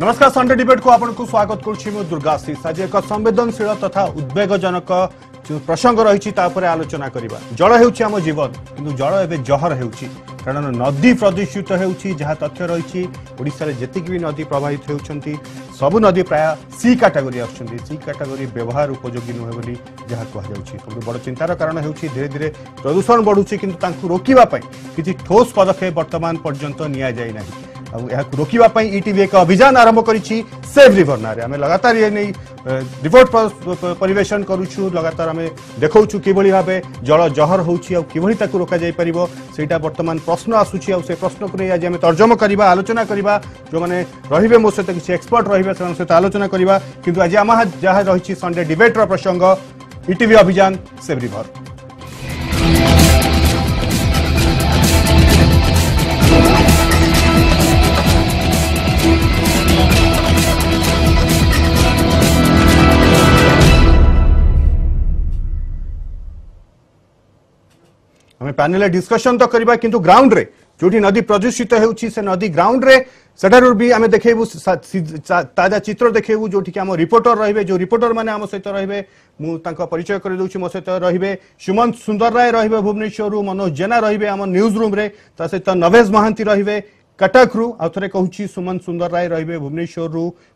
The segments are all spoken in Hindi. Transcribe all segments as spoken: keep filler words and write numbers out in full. नमस्कार संडे डिबेट को आपको स्वागत करुँ दुर्गाशीष। आज एक संवेदनशील तथा उद्वेगजनक प्रसंग रही आलोचना करवा। जल होम जीवन किंतु जल एवं जहर होण नदी प्रदूषित हो तथ्य रही। ओडिशा जी भी नदी प्रभावित होती सबू नदी प्राय सी कैटेगोरी आसुँच सी कैटेगोरी व्यवहार उपयोगी नुहे जहाँ कहुँच। सबुठ बड़ चिंतार कारण हो धीरे धीरे प्रदूषण बढ़ुच्च किंतु रोकवाई किसी ठोस पदक्षेप बर्तमान पर्यंत निना। रोकवाई ईटीवी एक अभियान आरंभ करी सेफ रिवर ना आम लगातार ये नहीं रिपोर्ट परेषण करुचु। लगातार आम देखा कि भाव जल जहर हो रोक जापर से बर्तमान प्रश्न आसूसी। आ प्रश्न को नहीं आज आम तर्जम करवा आलोचना करवा। जो मैंने रे मो सहित किसी एक्सपर्ट रही सहित आलोचना करवा। किंतु आज आम जहाँ रही संडे डिबेट्र प्रसंग ईटीवी अभियान सेफ रिवर। हमें पैनल डिस्कशन तो करवा किंतु ग्राउंड रे जो नदी प्रदूषित होउची से नदी ग्राउंड रे सेठारू भी आम देखेबू ताजा चित्र देखेबू। जो आम रिपोर्टर रहिबे जो रिपोर्टर माने आम सहित रहिबे मु तांका परिचय कर दउची। मो सहित रहिबे सुमन सुंदर राय रहिबे भुवनेश्वरु, मनोज जेना रहिबे आम न्यूज रूम रे, ता सहित नवेश महांती रहिबे कटकरू। आउ थे कहूँ सुमन सुंदर राय रही है भुवनेश्वर,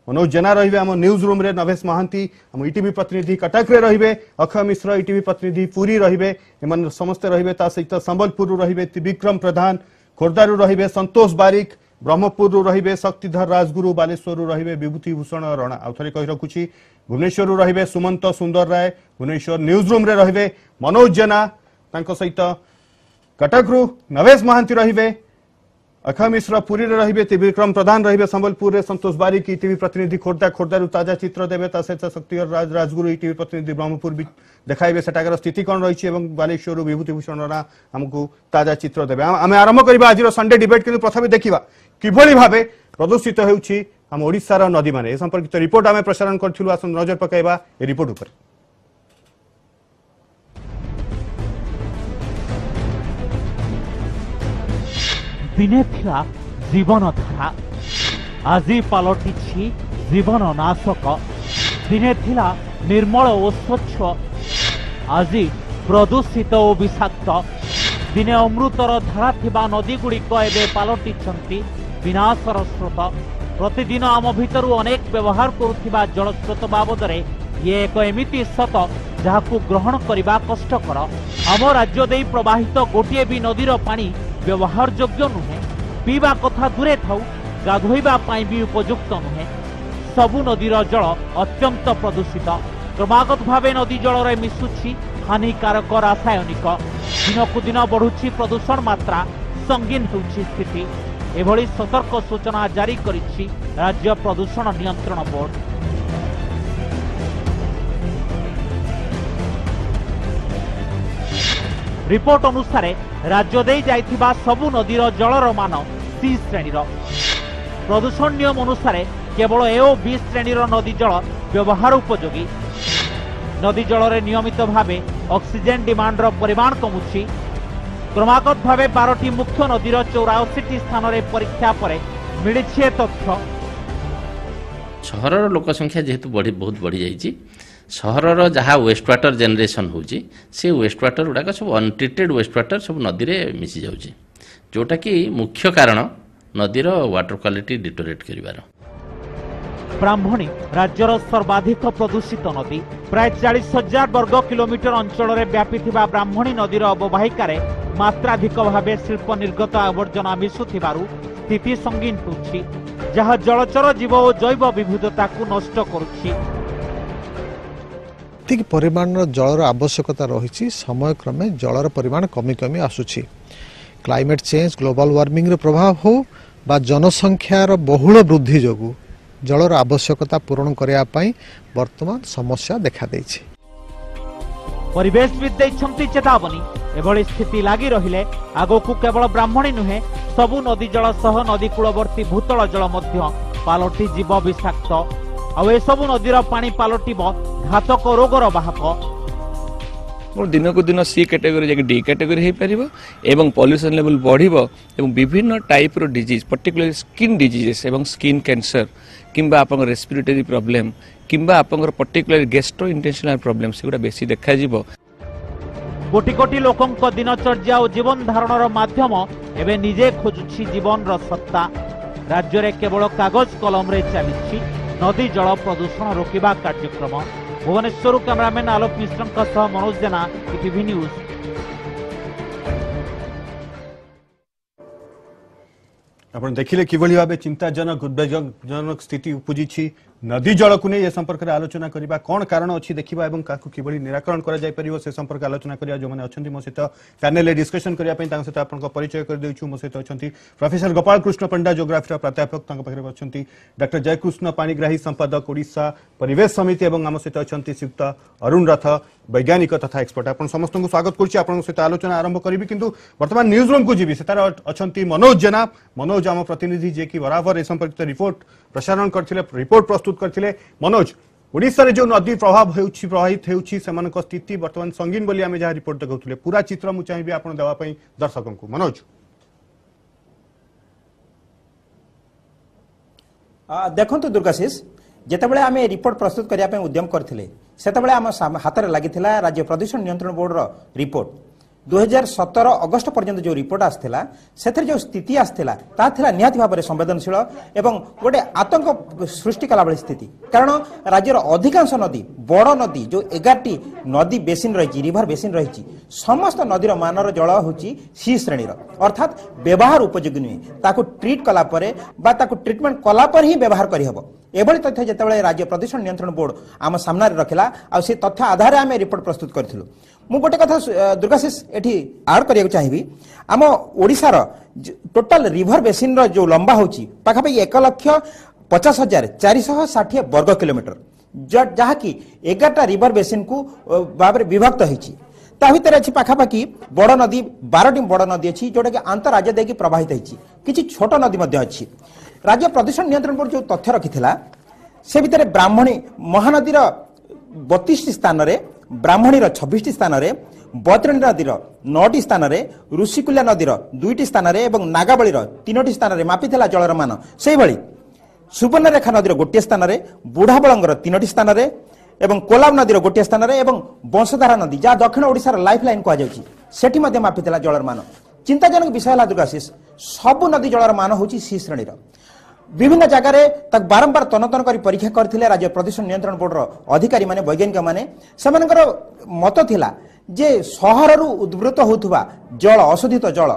मनोज जेना रही है आम न्यूज रूम रे, नवेश महांती आम ईटीवी प्रतिनिधि कटक्रे रही, अक्षय मिश्र ईटीवी प्रतिनिधि पुरी रही, एम समस्ते रही सहित संबलपुर रही, त्रिविक्रम प्रधान खोर्धारू रही, संतोष बारिक ब्रह्मपुरु रही, शक्तिधर राजगुरु बालेश्वर रही, विभूति भूषण रणा। आउ थे कही रखुची भुवनेश्वर रही सुमंत सुंदर राय भुवनेश्वर न्यूज रूम रे रही, मनोज जेना सहित कटकरू, नवेश महांती रही, अक्षय मिश्र पुरी रही, त्रिविक्रम प्रधान रही संबलपुर, संतोष बारिक ईटीवी प्रतिनिधि खोर्धा खोर्धारू ताजा चित्र देवे, सहित शक्तिधर राज राजगुरु ईटीवी प्रतिनिधि ब्रह्मपुर भी देखाइबे सेटाकर स्थिति कौन रही, बालेश्वर विभूतिभूषण राणा आमको ताजा चित्र देवे। आम आरंभ करवा आज संडे डिबेट। किंतु प्रथमे देखा किभली भावे प्रदूषित होउछि हम ओडिशार नदी माने संपर्कित रिपोर्ट आम प्रसारण करथिलु। आसन नजर पकाइबा ए रिपोर्ट उपर। दिने थिला जीवन धारा आज पलटि जीवन नाशक। दिने थिला निर्मल और स्वच्छ आज प्रदूषित और विषाक्त। दिने अमृतर धारा थिबा नदी गुड़िक एबे पलटिछंती विनाशर स्रोत। प्रतिदिन आम भितरु अनेक व्यवहार करुथिबा जलस्रोत बाबदरे ये एक एमिति सत जहाकु ग्रहण करिबा कष्टकर। आम राज्य देई प्रवाहित गोटे भी नदीर पानी व्यवहार योग्य नुहे, पीवा कथा दूरे थाउ गाधोइबा पाई भी उपयुक्त नुहे। सबु नदीर जल अत्यंत प्रदूषित। क्रमागत भाव नदी जलरे मिशुछि हानिकारक रासायनिक। दिनकु दिन बढ़ुछि प्रदूषण मात्रा, संगीन होउछि स्थिति। एभली सतर्क सूचना जारी करिछि राज्य प्रदूषण नियंत्रण बोर्ड। रिपोर्ट अनुसार राज्य दे जाइथिबा सबु नदीर जलर मान सी श्रेणीर। प्रदूषण नियम अनुसार केवल ए ओ बी श्रेणीर नदी जल व्यवहार उपयोगी। नदी जलरे नियमित भावे ऑक्सीजन डिमांडर परिमाण कमुछि। क्रमागत भावे बारटी मुख्य नदीर चौरासी स्थान रे परीक्षा पर मिलिछि तथ्य। शहरर लोक संख्या जेहेतु बहुत बढ़ी जाइछि, सहरर जहाँ वेस्ट वाटर जेनरेशन होउची से वेस्ट वाटर गुड़ाक सब अनट्रिटेड वेस्ट वाटर सब नदी में मिसी जाउची, जोटा कि मुख्य कारण नदीर वाटर क्वालिटी डिटोरेट करिवार। ब्राह्मणी राज्यर सर्वाधिक प्रदूषित नदी। प्राय चालीस हजार वर्ग किलोमीटर अंचल में व्यापी ब्राह्मणी नदीर अववाहिकार मात्राधिक भाव शिल्प निर्गत आवर्जना मिशुथिबारु स्थिति संगीन होउची, जहाँ जलचर जीव और जैव विविधता को नष्ट करुछि। ठीक परिमाण जलर आवश्यकता रही समय क्रमे जलर परिमाण कमी कमी आसूसी। क्लाइमेट चेंज ग्लोबल वार्मिंग रे प्रभाव हो बा जनसंख्यार बहुल वृद्धि जोगु जलर आवश्यकता पूरण करिया पई वर्तमान समस्या देखा देछि। परिवेश विद्यार्थी चेतावनी एभली स्थिति लागी रहिले आगोकु केवल ब्राह्मणी नुहे सबु नदी जल सह नदी कूलवर्ती भूतल जल मध्य पालटी जीव विषाक्त। आ सबु नदीर पानी पालटब घातक रोगर वाहक। मोर दिन को दिन सी कैटेगरी जाके डी कैटेगरी हो पार एवं पॉल्यूशन लेवल बढ़िबो एवं विभिन्न टाइप रो डिजीज पर्टिकुलर स्किन डिजीजेस एवं स्किन कैंसर किंबा आपन रेस्पिरेटरी प्रॉब्लम किंबा आपन पर्टिकुलर गैस्ट्रोइंटेस्टाइनल प्रॉब्लम सेगुडा बेसी देखा जिवो। कोटि कोटि लोकंक दिनचर्या और जीवन धारणर माध्यम एवं निजे खोजुछि जीवनर सत्ता। राज्य रे केवल कागज कलम रे चलिछि नदी जल प्रदूषण रोकिबा कार्यक्रम। भुवनेश्वर कैमरामैन आलोक मिश्र सह मनोज जेना, ईटीवी न्यूज। आपण देखिले किभली भाव चिंताजनक उद्वेगजनक स्थिति उपजी नदी जल को नहीं संपर्क में आलोचना करवा कौन कारण अच्छी देखा और किभली निराकरण कर संपर्क आलोचना करा जो मैंने अच्छा मो सहित पैनेल डिस्कसन करने सहित आपको परिचय कर देउछु। मो सहित अच्छा प्रोफेसर गोपाल कृष्ण पंडा जोग्राफी प्राध्यापक पाखे अच्छा डॉक्टर जयकृष्ण पाणिग्राही संपादक ओडिशा परिवेश समिति और आम सहित अच्छा श्रीयुक्त अरुण रथ वैज्ञानिक तथा एक्सपर्ट। आप समस्त को स्वागत कर आलोचना आरंभ करी कि बर्तमान न्यूज रूम को जी से अच्छा मनोज जेना। मनोज आम प्रतिनिधि जे कि बराबर ए संपर्कित रिपोर्ट प्रसारण करथिले रिपोर्ट प्रस्तुत करथिले। मनोज ओडिशा रे जो नदी प्रभाव होउछि प्रवाहित होउछि समान को स्थिति वर्तमान संगीन बोली आमे जा रिपोर्ट देखौथिले पूरा चित्र मु चाहिबे आपण देवा पई दर्शकन को। मनोज आ देखंतु दुर्गाशीष जेतेबेले आमे रिपोर्ट प्रस्तुत करिया पई उद्यम करथिले सेतेबेले आम हातरे लागिथिला राज्य प्रदूषण नियंत्रण बोर्ड रो रिपोर्ट। दो हज़ार सत्रह अगस्त पर्यंत जो रिपोर्ट आसथिला सेथर जो स्थिति आसथिला ता थिला निहाती भाबरे संवेदनशील एवं गोटे आतंक सृष्टि कला भली स्थिति। कारण राज्यर अधिकांश नदी बड़ नदी जो एगारटी नदी बेसिन रही रिभर बेसिन रही समस्त नदीर मानर जल होची सी श्रेणीर अर्थात व्यवहार उपयोगी नुहे ताकू ट्रीट कला परे बा ताकू ट्रीटमेंट कला पर ही व्यवहार करी हबो। एभली तथ्य जेतेबेले राज्य प्रदूषण नियंत्रण बोर्ड आम सामने रखिला आ से तथ्य आधार आम रिपोर्ट प्रस्तुत करथिलु। मु गोटे कथा दुर्गाशीष एठी आड करिया चाहिबी आम ओडिसार टोटल रिभर बेसिन रो जो लंबा होची पाखापाखि एक लाख पचास हजार चार सौ षाठी वर्ग किलोमीटर जहाँकि एगारटा रिभर बेसिन को भाव विभक्त होती ताहितर अच्छी पाखापाखि बड़ नदी बारटी बड़ नदी अच्छी जोटा कि आंतराज्य देखिए प्रवाहित होती किसी छोट नदी अच्छी। राज्य प्रदूषण नियंत्रण बोर्ड जो तथ्य रखिथिला से भितर ब्राह्मणी महानदीर बत्तीस स्थान रे ब्राह्मणीर छब्बीस स्थान रे बैतरणी नदीर नौटी स्थान रे ऋषिकुल्या नदीर दुईटी स्थान रे एवं नागावलीर तीनोटी स्थान रे मापिथिला जलर मान। सेभली सुवर्णरेखा नदीर गोटे स्थान रे बुढ़ाबलंगर तीनोटी स्थान रे एवं कोलाब नदीर गोटे स्थान रे एवं बंशधारा नदी जहाँ दक्षिण ओडिशार लाइफ लाइन कहुच्छी सेठी मध्य मापिथिला जलर मान। चिंताजनक विषय है दुर्गाशीष सबु नदी जलर मान होची सी श्रेणीर विभिन्न जगार तक बारंबार तन तन कर परीक्षा करते राज्य प्रदूषण नियंत्रण बोर्ड अधिकारी माने वैज्ञानिक माने सेमानकर मत थिला जे सहर रु उद्भूत होथुबा जल अशोधित जल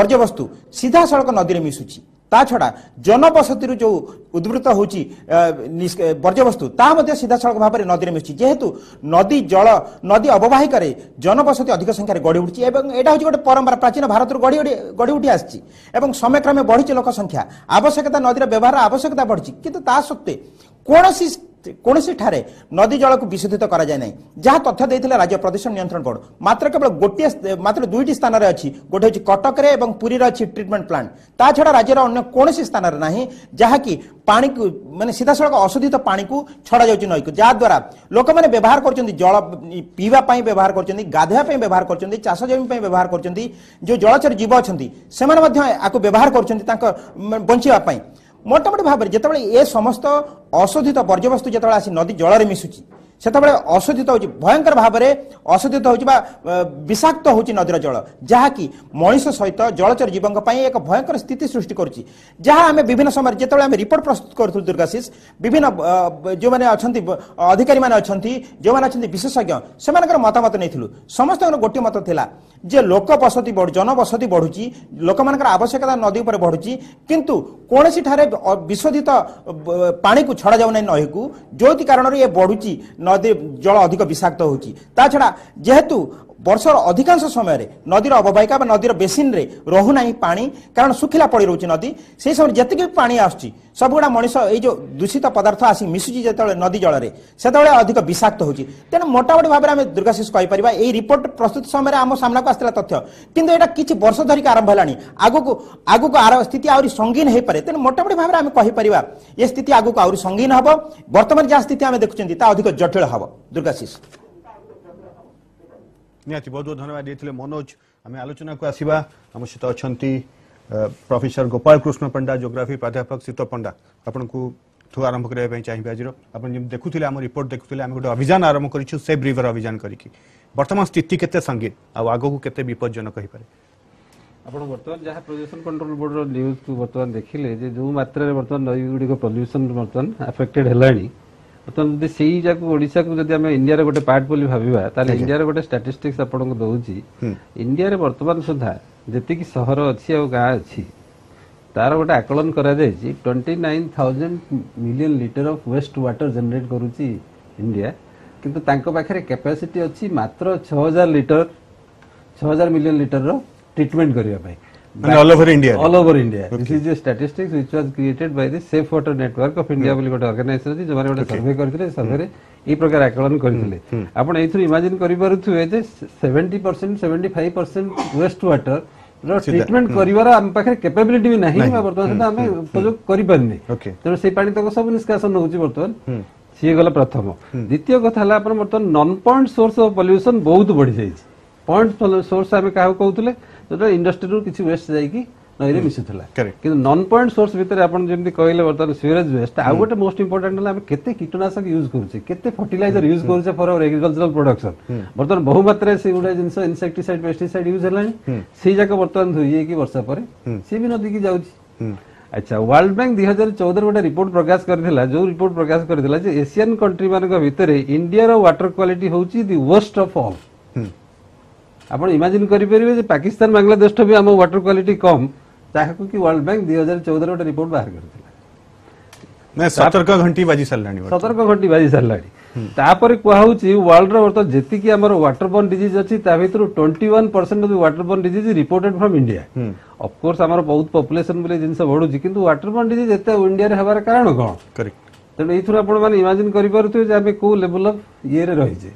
वर्ज्यवस्तु सीधा सड़क नदी में मिसुची ता छड़ा जनबसती रु जो उद्भूत होची वर्ज्यवस्तु ता मध्य सीधा सड़क भाव में नदी में मिसुची जेहेतु नदी जल नदी अववाहिकार जनबसती अधिक संख्यार गढ़ी उठी एवं एटा होची गोटे परंपरा प्राचीन भारत रु गढ़ी गढ़ी उठी आसी एवं समयक्रमे बढ़ी लोक संख्या आवश्यकता नदीर व्यवहार आवश्यकता बढ़ी किंतु ता सत्वे कोनोसी कोनोसी ठारे नदी जल को विशुद्धित करा जाय नै जहाँ तथ्य देथिले राज्य प्रदूषण नियंत्रण बोर्ड मात्र केवल गोटे मात्र दुईटी स्थान रे अछि गोटे अछि कटक रे एवं पुरी रे अछि ट्रीटमेंट प्लांट ता छडा राज्य रे अन्य कोनोसी स्थान रे नाही जहाँ कि पानी को माने सीधा सड़क अशोधित पानी को छडा जाउछि नई को जा द्वारा लोक माने व्यवहार करछन्ती जल पीवा पई व्यवहार करछन्ती गाधवा पई व्यवहार करछन्ती चाष जमीन पई व्यवहार करछन्ती जो जलचर जीव अछन्ती सेमान मध्ये आको व्यवहार करछन्ती तांका बंचिवा पई मोटामोटी भाव में जितेबाला ये समस्त अशोधित वर्ज्यवस्तु जितेबाला आसी नदी जल में मिसुची सेतेबाला अशोधित होउछि भयंकर भाव में अशोधित होउछि बा विषाक्त होउछि नदीर जल जहाँकि मनीष सहित जलचर जीवों पर एक भयंकर स्थिति सृष्टि करुच्ची जहाँ आम विभिन्न समय जितेबाला आम रिपोर्ट प्रस्तुत करूँ दुर्गाशीष विभिन्न जो मैंने अच्छी अधिकारी मैंने अच्छी जो मैंने अच्छी विशेषज्ञ से मतामत नहीं समस्त गोटे मत था जे लोक बसती बढ़ जनबसती बढ़ुची लोक मानकर आवश्यकता नदी पर बढ़ुची किंतु कोनसी ठारे विशोधित पानी को छड़ा जाऊ नै नही को जोति कारण ये बढ़ुची नदी जल अधिक विषाक्त होची ता छड़ा जेहेतु वर्षर अधिकांश समय नदीर अववाहिका नदीर बेसिन रे रहू नाही पानी कारण सुखिला पड़ी रोची नदी से समय जतिक पानी आसुची सबुगुड़ा मनीष ये जो दूषित पदार्थ आसी मिसुची जेते नदी जल में सेते अधिक विषाक्त होची तेना मोटामोटी भाव में आम दुर्गाशीष कहि परिबा ए रिपोर्ट प्रस्तुत समय आम सामना को आसला तथ्य किंतु एटा किछि वर्ष धरिक आरंभ हलानी आगको आगको आर स्थिति आउरी संगीन हे पारे तेना मोटामोटी भाव में आम कहि परिबा ए स्थिति आगको आउरी संगीन हबो वर्तमान जा स्थिति आम देखुचेंती ता अधिक जटिल हबो। दुर्गाशीष निहाती बहुत बहुत धन्यवाद देथिले मनोज आम आलोचना को आसीबा हम सहित अछंती प्रोफेसर गोपाल कृष्ण पंडा ज्योग्राफी प्राध्यापक सीत पंडा आपन को थु आरंभ करबे पई चाहिबा जीरो आपन जे देखुथिले हम रिपोर्ट देखुथिले हम गोटे अभियान आरंभ करिछु सेव रिवर अभियान करिकि वर्तमान स्थिति केते संगीत आ आगो को केते विपदजनक कहि पारे आपण वर्तमान जहा पोल्यूशन कंट्रोल बोर्ड रो न्यूज को वर्तमान देखिले जे जो मात्रा रे वर्तमान नई गुडी को पोल्यूशन वर्तमान अफेक्टेड हेलाणी वर्तमान जे सेही जा को ओडिसा को जदी हम इंडिया रे गोटे पार्ट बोली भाबिबा ताले इंडिया रे गोटे स्टैटिस्टिक्स आपण को दोउची इंडिया रे वर्तमान सुधा जेति कि शहर अछि आ गां अछि तार गोटे आकलन करा जायछि उनतीस हज़ार million litre of waste water generate करूची इंडिया किंतु तांको पाखरे कैपेसिटी अछि मात्र छह हज़ार लीटर छह हज़ार मिलियन लीटर रो ट्रीटमेंट करिया भाई and all over India all over India okay. This is a statistics which was created by the Safe Water Network of India बोली गोटे ऑर्गेनाइजेशन जे माने गोटे सर्वे करथिले सर्वे ए प्रकार आकलन करथिले आपण एथु इमेजिन करि परथुए जे सत्तर परसेंट पचहत्तर परसेंट वेस्ट वाटर रो ट्रीटमेंट करिवार हम पाखे कैपेबिलिटी भी नाही बा वर्तमान हम उपयोग करि पानी त से पानी तक सब निष्कासन होउची वर्तमान सी गला प्रथम द्वितीय कथा हला आपण वर्तमान non point source of pollution बहुत बढ़ि जाई पॉइंट सोर्स आमे काहू कहउतले तो इंडस्ट्री रो किसी वेस्ट जाई कि नई रे मिसुतला कि नॉन पॉइंट सोर्स भीतर आपण जेमती कहले वर्तमान सीवरेज वेस्ट आ गोटे मोस्ट इंपोर्टेंट हला हम केते कीटनाशक यूज करूचे केते फर्टिलाइजर यूज करूचे फॉर आवर एग्रीकल्चरल प्रोडक्शन वर्तमान बहु मात्रा से गुडा जिंस इंसेक्टिसाइड पेस्टिसाइड यूज हलानी से जाके वर्तमान होइए कि वर्षा परे से भी नदी की जाउची। अच्छा वर्ल्ड बैंक दो हज़ार चौदह गोटे रिपोर्ट प्रकाश करथिला जो रिपोर्ट प्रकाश करथिला जे एशियन कंट्री मान के भीतर इंडिया रो वाटर क्वालिटी होउची द वर्स्ट ऑफ ऑल। आपण इमेजिन करि परिबे जे पाकिस्तान बांग्लादेश तो भी हम वाटर क्वालिटी कम ताहाकू कि वर्ल्ड बैंक दो हज़ार चौदह रोड रिपोर्ट बाहर करथिला नै सतर्क घंटी बाजी सल्लाणी सतर्क घंटी बाजी सल्लाणी तापर कोहा होची वर्ल्ड रो वर्त जेति कि हमर वाटर बॉर्न डिजीज अछि ता भीतर इक्कीस percent of water borne disease reported from India. Of course हमर बहुत पॉपुलेशन बोले जिंस बढुची किंतु वाटर बॉर्न डिजीज एते इंडिया रे हबार कारण कोन करेक्ट त एथुर आपण माने इमेजिन करि परथु जे आबे को लेवल ऑफ ये रे रहि जे।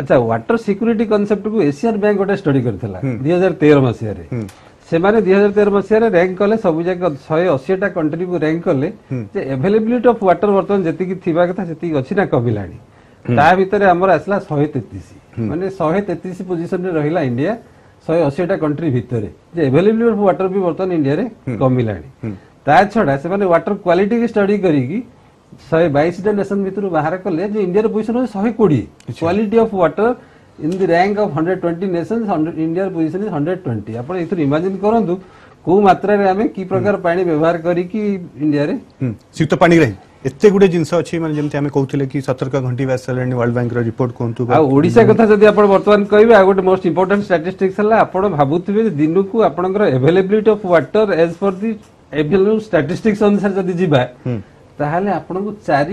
अच्छा वाटर सिक्योरिटी कांसेप्ट को एशियन बैंक गोटे स्टडी करथिला दो हज़ार तेरह मसिया रे से माने दो हज़ार तेरह मसिया रे रैंक कले सब जक एक सौ अस्सी टा कंट्री को रैंक कले जे अवेलेबिलिटी ऑफ वाटर वर्तमान जति की थिबा कथा जति अछि ना कबिलाणी ता भीतर हमर आसला एक सौ तैंतीस माने एक सौ तैंतीस पोजीशन रे रहिला इंडिया एक सौ अस्सी टा कंट्री भीतर जे अवेलेबिलिटी ऑफ वाटर भी वर्तमान इंडिया रे कमिलाणी ता छडा से माने वाटर क्वालिटी की स्टडी करी की एक सौ बाईस टा नेशन भीतर बाहर कले जे इंडिया रे पोजीशन एक सौ बीस quality of water in the rank of एक सौ बीस नेशंस इंडिया रे पोजीशन इज एक सौ बीस आपण एथु इमेजिन करंतु को मात्रा रे हमें की प्रकार पानी व्यवहार करी की इंडिया रे शीत पानी रे एते गुडे जिंस अछि माने जेमते हमें कहउथिले की सतर्क घंटी वासलनी वर्ल्ड बैंक रो रिपोर्ट कोंतु आ ओडिसा कथा जदी आपण वर्तमान कहबे आ गोटे मोस्ट इंपोर्टेंट स्टैटिस्टिक्स हला आपण भाबुथिबे दिनु को आपनकर availability of water as per the available statistics अनुसार जदी जिबा ताहले आपण को चार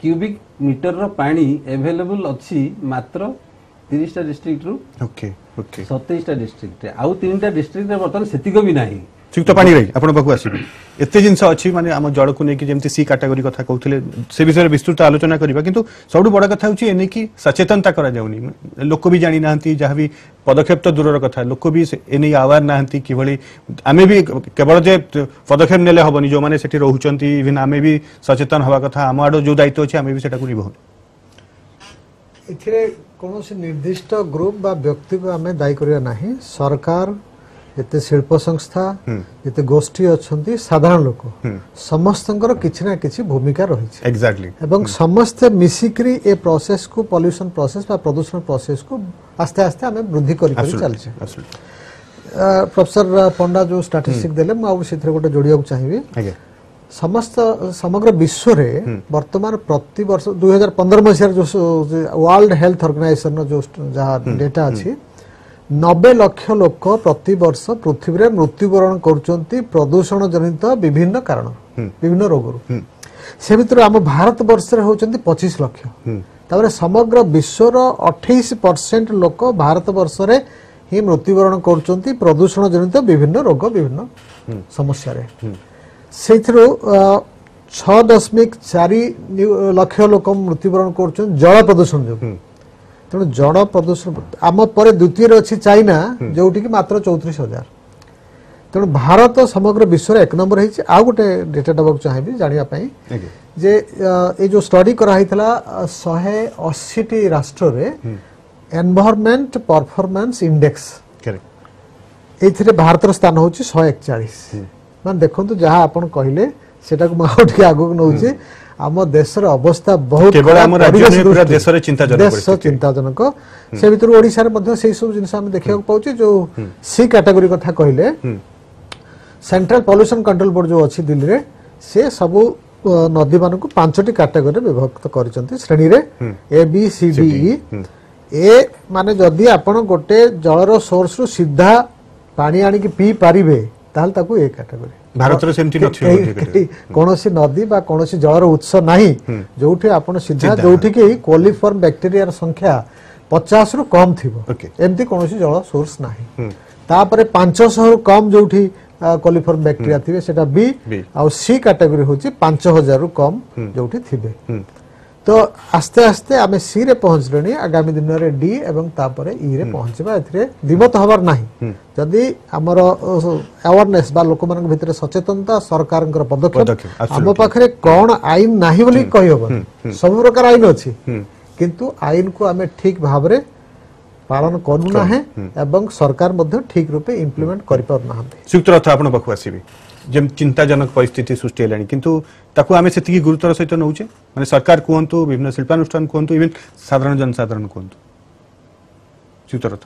क्यूबिक मीटर रो पानी अवेलेबल अछि मात्र तीस टा डिस्ट्रिक्ट रो ओके ओके सत्ताईस टा डिस्ट्रिक्ट आउ तीन टा डिस्ट्रिक्ट रे बर्तन सेति को भी नाही ठीक तो पानी रे आपण बकु आसीबे एते जिंस अछि माने हम जळ को नेकी जेमति सी कैटेगरी कथा कहउथिले से विषय विस्तृत आलोचना करिबा किंतु सबडू बडा कथा होछि एने की सचेतनता करा जाउनी लोक भी जानि नाहंती जहा भी पदक्षेप तो दूरर कथा लोक भी एने आवार नाहंती किभली आमे भी केवल जे पदक्षेप नेले हबनी जो माने सेठी रहउचंती इवन आमे भी सचेतन हवा कथा हम आडो जो दायित्व अछि आमे भी सेटा को निभौ एथिरे कोनोसी निर्दिष्ट ग्रुप बा व्यक्ति को आमे दायी करिया नाही सरकार जते शिल्प संस्था जते गोष्ठी अछंती साधारण लोक समस्तनकर किछना किछि भूमिका रहि छै एक्जेक्टली एवं समस्त मिसिकरी ए प्रोसेस को पोल्यूशन प्रोसेस बा प्रदूषण प्रोसेस को आस्ते आस्ते हमें वृद्धि करि करि चल छै। प्रोफेसर पंडा जो स्टैटिस्टिक देले म आउ सेथरे गोटे जोडिया चाहिबे समस्त समग्र विश्व रे वर्तमान प्रति वर्ष दो हज़ार पंद्रह मसिया जो वर्ल्ड हेल्थ ऑर्गेनाइजेशन जो जहां डेटा अछि नब्बे लाख लोक प्रति वर्ष पृथ्वी रे मृत्युवरण करचोंती प्रदूषण जनित विभिन्न कारण विभिन्न रोगरू से भीतर हम भारत वर्ष रे होचोंती पच्चीस लाख तापर समग्र विश्व रो अट्ठाईस परसेंट लोक भारत वर्ष रे ही मृत्युवरण करचोंती प्रदूषण जनित विभिन्न रोग विभिन्न समस्या रे सेथरो छह दशमलव चार लाख लोक मृत्युवरण करचों जल प्रदूषण जो तेणु जल प्रदूषण आम पर द्वितीय अच्छी चाइना जोटी कि मात्र चौतीस हजार तेणु भारत समग्र विश्व एक नंबर होती आ गोटे डेटा देवाक चाहिए जानापी जे ये जो स्टडी कराई शहे अशी टी राष्ट्र एनवायरनमेंट परफॉर्मेंस इंडेक्स ये भारत स्थान हूँ शहे एकचाश मैं देखो जहाँ आप कहले से आगक नौचे आम देश अवस्था बहुत देश चिंताजनक से भर ओडारे सब जिन देखा पाचे जो सी कैटेगोरी कथा कहले सेंट्रल पॉल्यूशन कंट्रोल बोर्ड जो अच्छी दिल्ली में से सब नदी मान को पांचटी कैटेगोरी विभक्त कर श्रेणी A B C D E ए माने जदि आपण गोटे जलर सोर्स रु सीधा पानी आनिक पी पारे ताकू ए कैटेगोरी भारत कौन नदी बा कौन जलर उत्स ना जो सीधा जो कोलिफॉर्म बैक्टेरिया संख्या पचास रु कम थी एमती कौन जल सोर्स ना पांचश रु कम जो कोलिफॉर्म बैक्टेरिया थे से बी आ सी कैटेगोरी हूँ पांच हजार रु कम जो थे तो आस्ते आस्ते आम सी रे पहुँचले आगामी दिन में डी एवं तापर ई रे पहुँचवा द्विमत हबार ना जदि आमर अवेयरनेस लोक मान भर सचेतनता सरकार पदक्षेप आम पाखे कौन आईन ना बोली कही सब प्रकार आईन अच्छी किंतु आईन को आम ठीक भाव में पालन करूना एवं सरकार ठीक रूपे इम्प्लीमेंट कर जब चिंताजनक परिस्थिति सृष्टि है किंतु ताकू आमे सेतिकी गुरुतर सहित नौचे माने सरकार कहतु विभिन्न शिल्पानुष्ठान कहतु इवन साधारण जनसाधारण कहतु चित्रत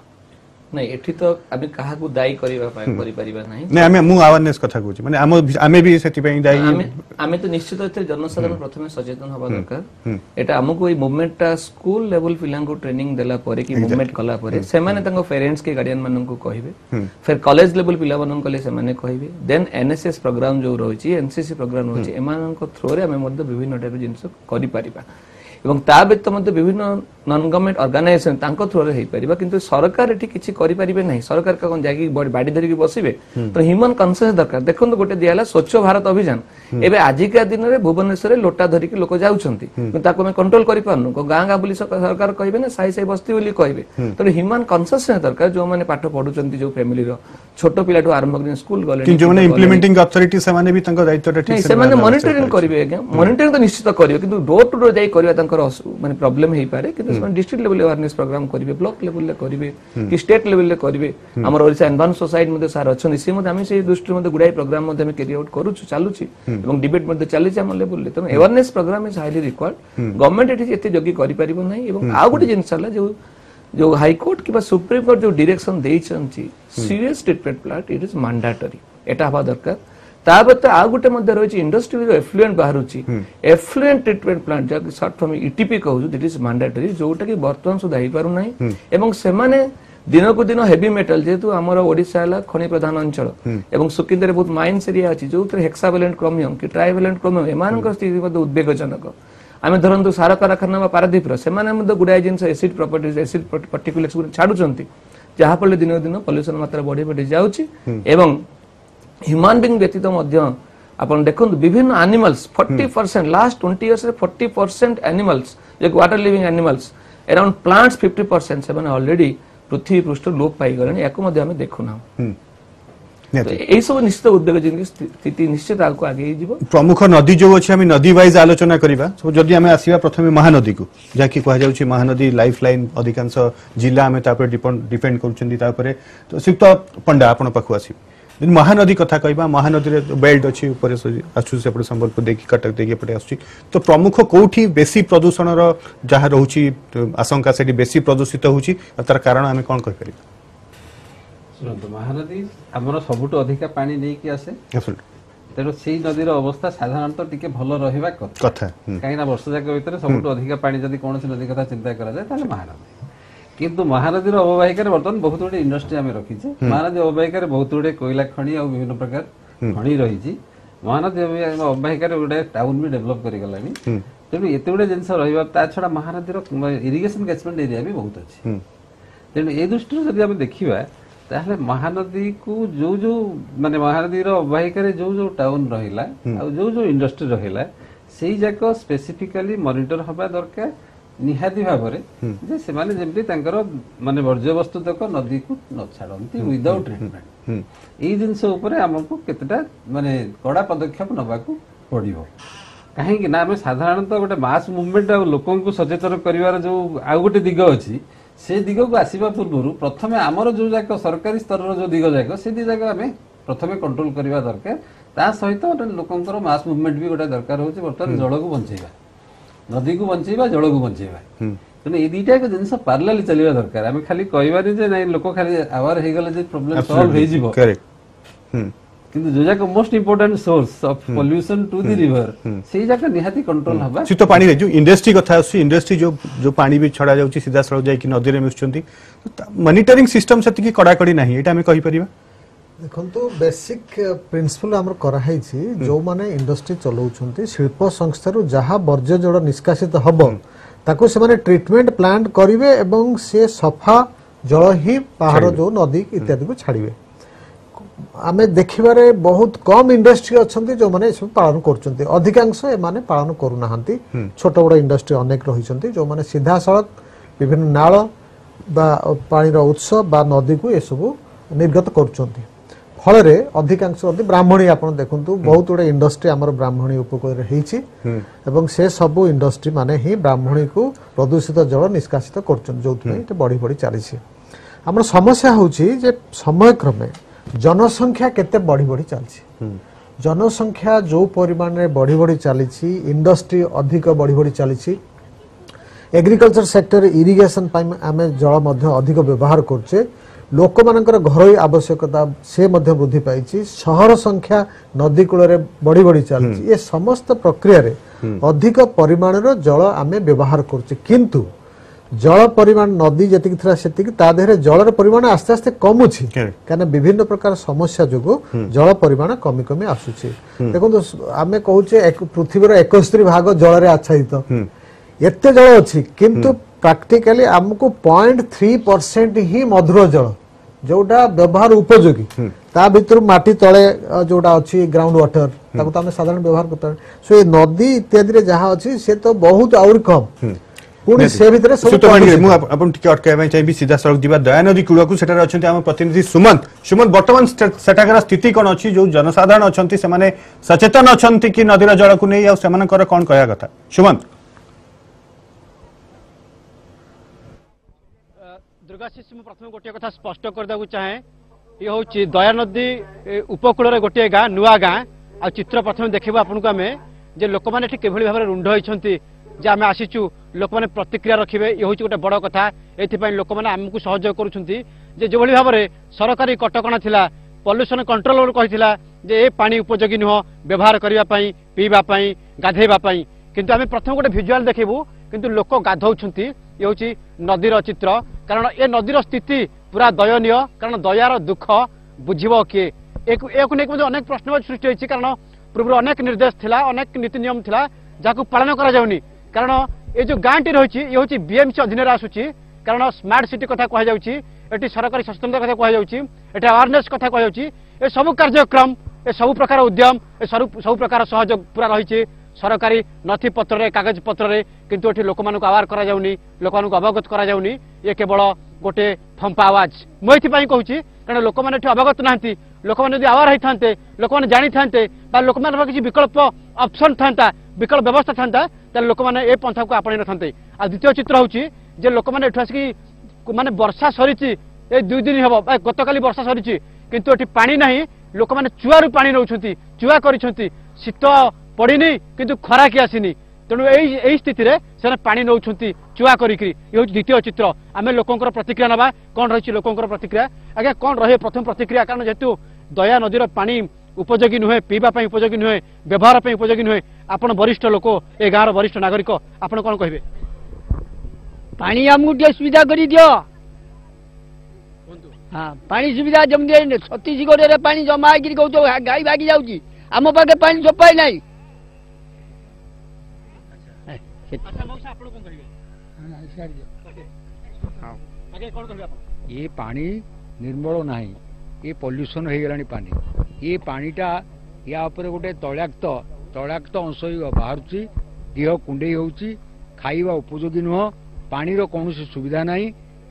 नै एठी तो आमे काहा को दायी करबा पाए करि परिबा नै नै आमे मु अवेयरनेस कथा कहू छी माने आमे आमे भी सेति पई दायी आमे आमे तो निश्चित रूप से जनसाधारण प्रथमे सचेतन होबा दरकार एटा हमको ई मूवमेंट स्कूल लेवल पिलां को ट्रेनिंग देला पारे कि मूवमेंट कला पारे से माने तंगो पेरेंट्स के गार्डियन मानन को कहिबे फिर कॉलेज लेवल पिला मानन कले से माने कहिबे देन एनएसएस प्रोग्राम जो रहै छी एनसीसी प्रोग्राम रहै छी ए मानन को थ्रो रे आमे मद्दे विभिन्न टाइप जिंस करि परिबा एवं ता व्यक्त मध्य विभिन्न नन गवर्नमेंट ऑर्गेनाइजेशन तांको थ्रो रे हे परिबा किंतु सरकार एठी किछि करि परिबे नै सरकार का कोन जागी बाडी धरि बसिबे तो ह्यूमन कन्सेंस दरकार देखन गोटे दियाला स्वच्छ भारत अभियान एबे आज का दिन रे भुवनेश्वर रे लोटा धरि के लोक जाउछंती ताको में कंट्रोल करि पानु को गांगा बोली सरकार कहिबे नै साई साई बस्ती बोली कहिबे तो ह्यूमन कन्सेंस दरकार जो माने पाठ पढुचंती जो फैमिली रो छोटो पिला टू आरंभ करिन स्कूल गले जो माने इंप्लीमेंटिंग अथॉरिटी से माने भी तांको दायित्व रे ठीक से माने मॉनिटरिंग करिवे मॉनिटरिंग तो निश्चित करिवे किंतु डोर टू डोर जाई करिवे माने प्रॉब्लम हे पारे कि डिस्ट्रिक्ट लेवल अवेयरनेस प्रोग्राम करिवे ब्लॉक लेवल ले करिवे कि स्टेट लेवल ले करिवे हमर ओडिसा एनवायरमेंट सोसाइटी मध्ये सार अछन इसी मध्ये आमी से दृष्टि मध्ये गुडाई प्रोग्राम मध्ये आमी कैरी आउट करूछु चालूची एवं डिबेट मध्ये चालूची हम लेवल ले तो awareness programme is highly required government एटी एते जोगी करि परिबो नै एवं आ गुडी जिनसला जो जो हाई कोर्ट किबा सुप्रीम कोर्ट जो डायरेक्शन देइछनची serious treatment plan it is mandatory एटा हवा दरकार ताबत आ गुटे मध्ये रहिछि इंडस्ट्री जो एफ्लुएंट बाहरुछि एफ्लुएंट ट्रीटमेंट प्लांट जो शॉर्ट फॉर्म ईटीपी कहू दिट इज मैंडेटरी जोटा कि वर्तमान सुधा ही पारु नाही एवं से माने दिन को दिन हेवी मेटल जेतु हमर ओडिसा ला खनि प्रधान अंचल एवं सुकिंदे रे बहुत माइन्स एरिया अछि जोतर हेक्सावेलेंट क्रोमियम कि ट्राइवेलेंट क्रोमियम एमानकर स्थिति मध्ये उद्वेगजनक आमे धरंतु सारा कारखाना पारादीप रो से माने मध्ये गुडाय जिंस एसिड प्रॉपर्टीज एसिड पार्टिकुलेट्स गुण छाडुचंती जहा पले दिन दिन पोल्यूशन मात्रा बढी बढी जाउछि एवं ह्यूमन बीइंग व्यतीत आपन देखो विभिन्न एनिमल्स चालीस परसेंट लास्ट बीस इयर्स रे चालीस percent animals like water living animals around plants पचास परसेंट से माने ऑलरेडी पृथ्वी पृष्ठ लोप पाई गले एको मध्ये हम देखुना तो एई सब निश्चित उद्योग जिन स्थिति निश्चित आको आगे जीव प्रमुख नदी जो अछि हम नदी वाइज आलोचना करिबा सो जदी हम आसीबा प्रथमे महानदी को जाकी कहै जाउछि महानदी लाइफलाइन अधिकांश जिल्ला में तापर डिपेंड करूछन्ती तापर तो संयुक्त पंडा आपन पाखु आसी महानदी कथा कहबा महानदी रे बेल्ट अछि ऊपर आछु सेपड़ संबलपुर देखि कटक देखि पटे आछु तो प्रमुख कोठी बेसी प्रदूषण रो जहा रहूची आशंका सेठी बेसी प्रदूषित होउची अतर कारण हमें कोन कहि परिबा सुनत महानदी हमरो सबुटो अधिका पानी नै कि आसे तेरो सेही नदी रो अवस्था साधारणत टिके भलो रहिबा कथा काहे ना वर्ष जाके भीतर सबुटो अधिका पानी जदी कोनसे नदी कथा चिंता करा जाय ताले महानदी किंतु महानदी अववाहिकार बर्तमान बहुत गुड इंडस्ट्री आम रखी महानदी अववाहिकार बहुत गुड कोयला खनि और विभिन्न प्रकार खनि रही महानदी अववाहिकार गोटे टाउन भी डेभलप कर तेणु एत गुड जिन रहा छड़ा महानदी इरिगेशन कैचमेंट एरिया भी बहुत अच्छी तेणु ए दृष्टि जब आम देखा ताहले महानदी को जो जो मानने महानदी अववाहिकार जो जो टाउन रहा जो जो इंडस्ट्री रहा से जाक स्पेसीफिकाली मनिटर हवा दरकार निहादी भाव से माने वर्ज्य वस्तु तक नदी को न छाड़ती विदाउट ट्रीटमेंट ये जिनस आमको केतेटा माने कड़ा पदक्षेप नबाकू पड़ो कहीं ना आम साधारणतः गोटे मास मुवमेंट लोक सचेतन कर जो आउ गोटे दिग अच्छी से दिग को आसवा पूर्व प्रथम आमर जो जाक सरकारी स्तर जो दिग जाक से दी जाक आम प्रथम कंट्रोल करवा दरकार ता सहित गोटे लोकंर मास मुवमेंट भी गोटे दरकार होची बर्तमान जल को बंचेगा नदी को बंचेगा जल को बंचेगा तेना ये दुईटा एक जिन पाराली चलवा दरकार आम खाली कहबानी जे ना लोक खाली आवार हो गले प्रोब्लेम सल्व हो किंतु जो जाक most important source of pollution to the river से जाक निहाती कंट्रोल हबा सितो पानी रे जो इंडस्ट्री कथा आसी इंडस्ट्री जो जो पानी भी छडा जाउची सीधा सळ जाय कि नदी रे मिसचंती मॉनिटरिंग सिस्टम सेति की कडाकडी नाही एटा हम कहि परिबा देखंतु बेसिक प्रिंसिपल हमर करा हैछि जो माने इंडस्ट्री चलाउचंती शिल्प संस्था रु जहा वर्ज्य जड निष्कासित हबो ताको से माने ट्रीटमेंट प्लांट करिवे एवं से सफा जळ ही पहाड़ जो नदी इत्यादि को छाडीबे आमे देखिबारे बहुत कम इंडस्ट्री अच्छे जो माने पालन करछन्ते अधिकांश एमाने पालन करू नाहंती छोट बड़ इंडस्ट्री अनेक रहिसन्ते जो माने सीधा सड़क विभिन्न नाल बा पानी रो उत्स बा नदी को ए सब निर्गत करछन्ते फल रे अधिकांश नदी ब्राह्मणी आपण देखंतु बहुत बड़ इंडस्ट्री हमर ब्राह्मणी उपकूल रे हेछि एवं से सब इंडस्ट्री माने ही ब्राह्मणी को प्रदूषित जल निष्कासित करछन जोथि एते बड़ी बड़ी चालिछि हमर समस्या होछि जे समय क्रमे जनसंख्या केते बढ़ी बढ़ी चलती जनसंख्या जो परिमाण रे बढ़ी बढ़ी चलती इंडस्ट्री अधिक बढ़ी बढ़ी चलती एग्रीकल्चर सेक्टर इरिगेशन पाइम आमे जल मध्य अधिक व्यवहार करछे लोक मानकर घरोई आवश्यकता से मध्य वृद्धि पाइछि शहर संख्या नदी कूल रे बढ़ी बढ़ी चलती ये समस्त प्रक्रिया रे अधिक परिमाण रो जल आमे व्यवहार करछे किंतु जल परिमाण नदी जतिक थरा सेतिक ता देरे जलर परिमाण आस्ते आस्ते कम होछि कारण विभिन्न प्रकार समस्या जोगो जल परिमाण कमी कमी आसुछि देखो आमे कहूछे पृथ्वी रो इकहत्तर भाग जल रे आच्छादित एते जल अछि किंतु प्रैक्टिकली हमको ज़ीरो पॉइंट थ्री परसेंट ही मधुर जल जोडा व्यवहार उपयोगी ता भितर माटी तळे जोडा अछि ग्राउंड वाटर ताको त हम साधारण व्यवहार करत सो ये नदी इत्यादि रे जहा अछि से तो बहुत और कम पुणी से भितर सब तो माने मु अपन टिके अटकाय में चाहि सीधा सड़क दिबा दया नदी कुड़ा को सेटा अछंती हम प्रतिनिधि सुमंत सुमंत वर्तमान सेटाकर स्थिति कोन अछि जो जनसाधारण अछंती से माने सचेतन अछंती कि नदीर जल को नै आ समान कर कोन कहया कथा सुमंत दुर्गाशीष मु प्रथम गोटे कथा स्पष्ट कर दाउ चाहे ये होछि दया नदी उपकूल रे गोटे गा नुवा गा आ चित्र प्रथम देखिबा अपन को हमें जे लोक माने ठीक केभली भाबरे रुंड होइछंती जे आम आसीचु लोक मैंने प्रतिक्रिया रखिबे ये हूँ गोटे बड़ कथा ये लोक मैंने आमको सहयोग करुँचे जो भाव में सरकारी कटकणा थिला पॉल्यूशन कंट्रोल बोर्ड कही पानी उपयोगी नुह व्यवहार करने पीवाई गाधेवाई किंतु आम प्रथम गोटे भिजुआल देखू किंतु लोक गाधौंट ये हूँ नदीर चित्र कारण ये नदीर स्थिति पूरा दयनीय कारण दयार दुख बुझब किए अनेक प्रश्न सृष्टि कारण पूर्व अनेक निर्देश था अनेक नीति नियम था जहाँ पालन कर कारण ये जो गाँटी रही ये हूँ बीएमसी अधीन आसूची कारण स्मार्ट सिटी कथा कहुच्छी ये सरकारी सचेतनता कथा कहुच्छी अवेयरनेस कथा कहुच्छी ये सब कार्यक्रम ए सब प्रकार उद्यम ए सब प्रकार सहयोग पूरा रही सरकारी नथिपत्र कागज पत्र किंतु एटी लोक मानक आवार करा जाउनी लोक मानक अवगत करा जाउनी ये केवल गोटे फंपा आवाज मु एपाई कहूँ कारण लोक मैंने अवगत नाहंती लोक मैंने आवार होई थांते लोक मैंने जानी थांते बा लोक मानक किसी विकल्प ऑप्शन थांता विकल्प व्यवस्था थांता ताले लोक मैंने ए पंथा को आपण नथंते आ द्वितीय चित्र होउची जे लोक मैंने एठा से माने वर्षा सरीची ए दुई दिन हबो गतकाली वर्षा सरीची किंतु एटी पानी नाही लोक मैंने चुआरु पानी नउछंती चुआ करिसंती शीत पड़िनी किंतु खरा कि आसिनी तेणु यही स्थित से पानी नौकरी चुआ करी द्वितीय चित्र आम लोकंर प्रतिक्रिया नवा कौन रही लोकंर प्रतिक्रिया आज्ञा कौन रही प्रथम प्रतिक्रिया कारण जेतु दया नदीर पानी उपयोगी नुहे पीवाई उपयोगी नुहे व्यवहार पर उपयोगी नुहे आपन वरिष्ठ लोक ए गाँव वरिष्ठ नागरिक आपन कौन कहे पानी आमको टे सुविधा कर दियो हाँ पानी सुविधा जमी छत्तीसगढ़ पानी जमा हो गाई भागी जाऊँगी आम पाखे पानी सफाई ना ये पानी निर्मल ना ये पॉल्यूशन हो गलानी पानी ये पानीटा या गोटे तैलाक्त तैलाक्त अंश बाहर देह कुंडे होउची खाइबा उपयोगी नुह पानी रो कौन सुविधा ना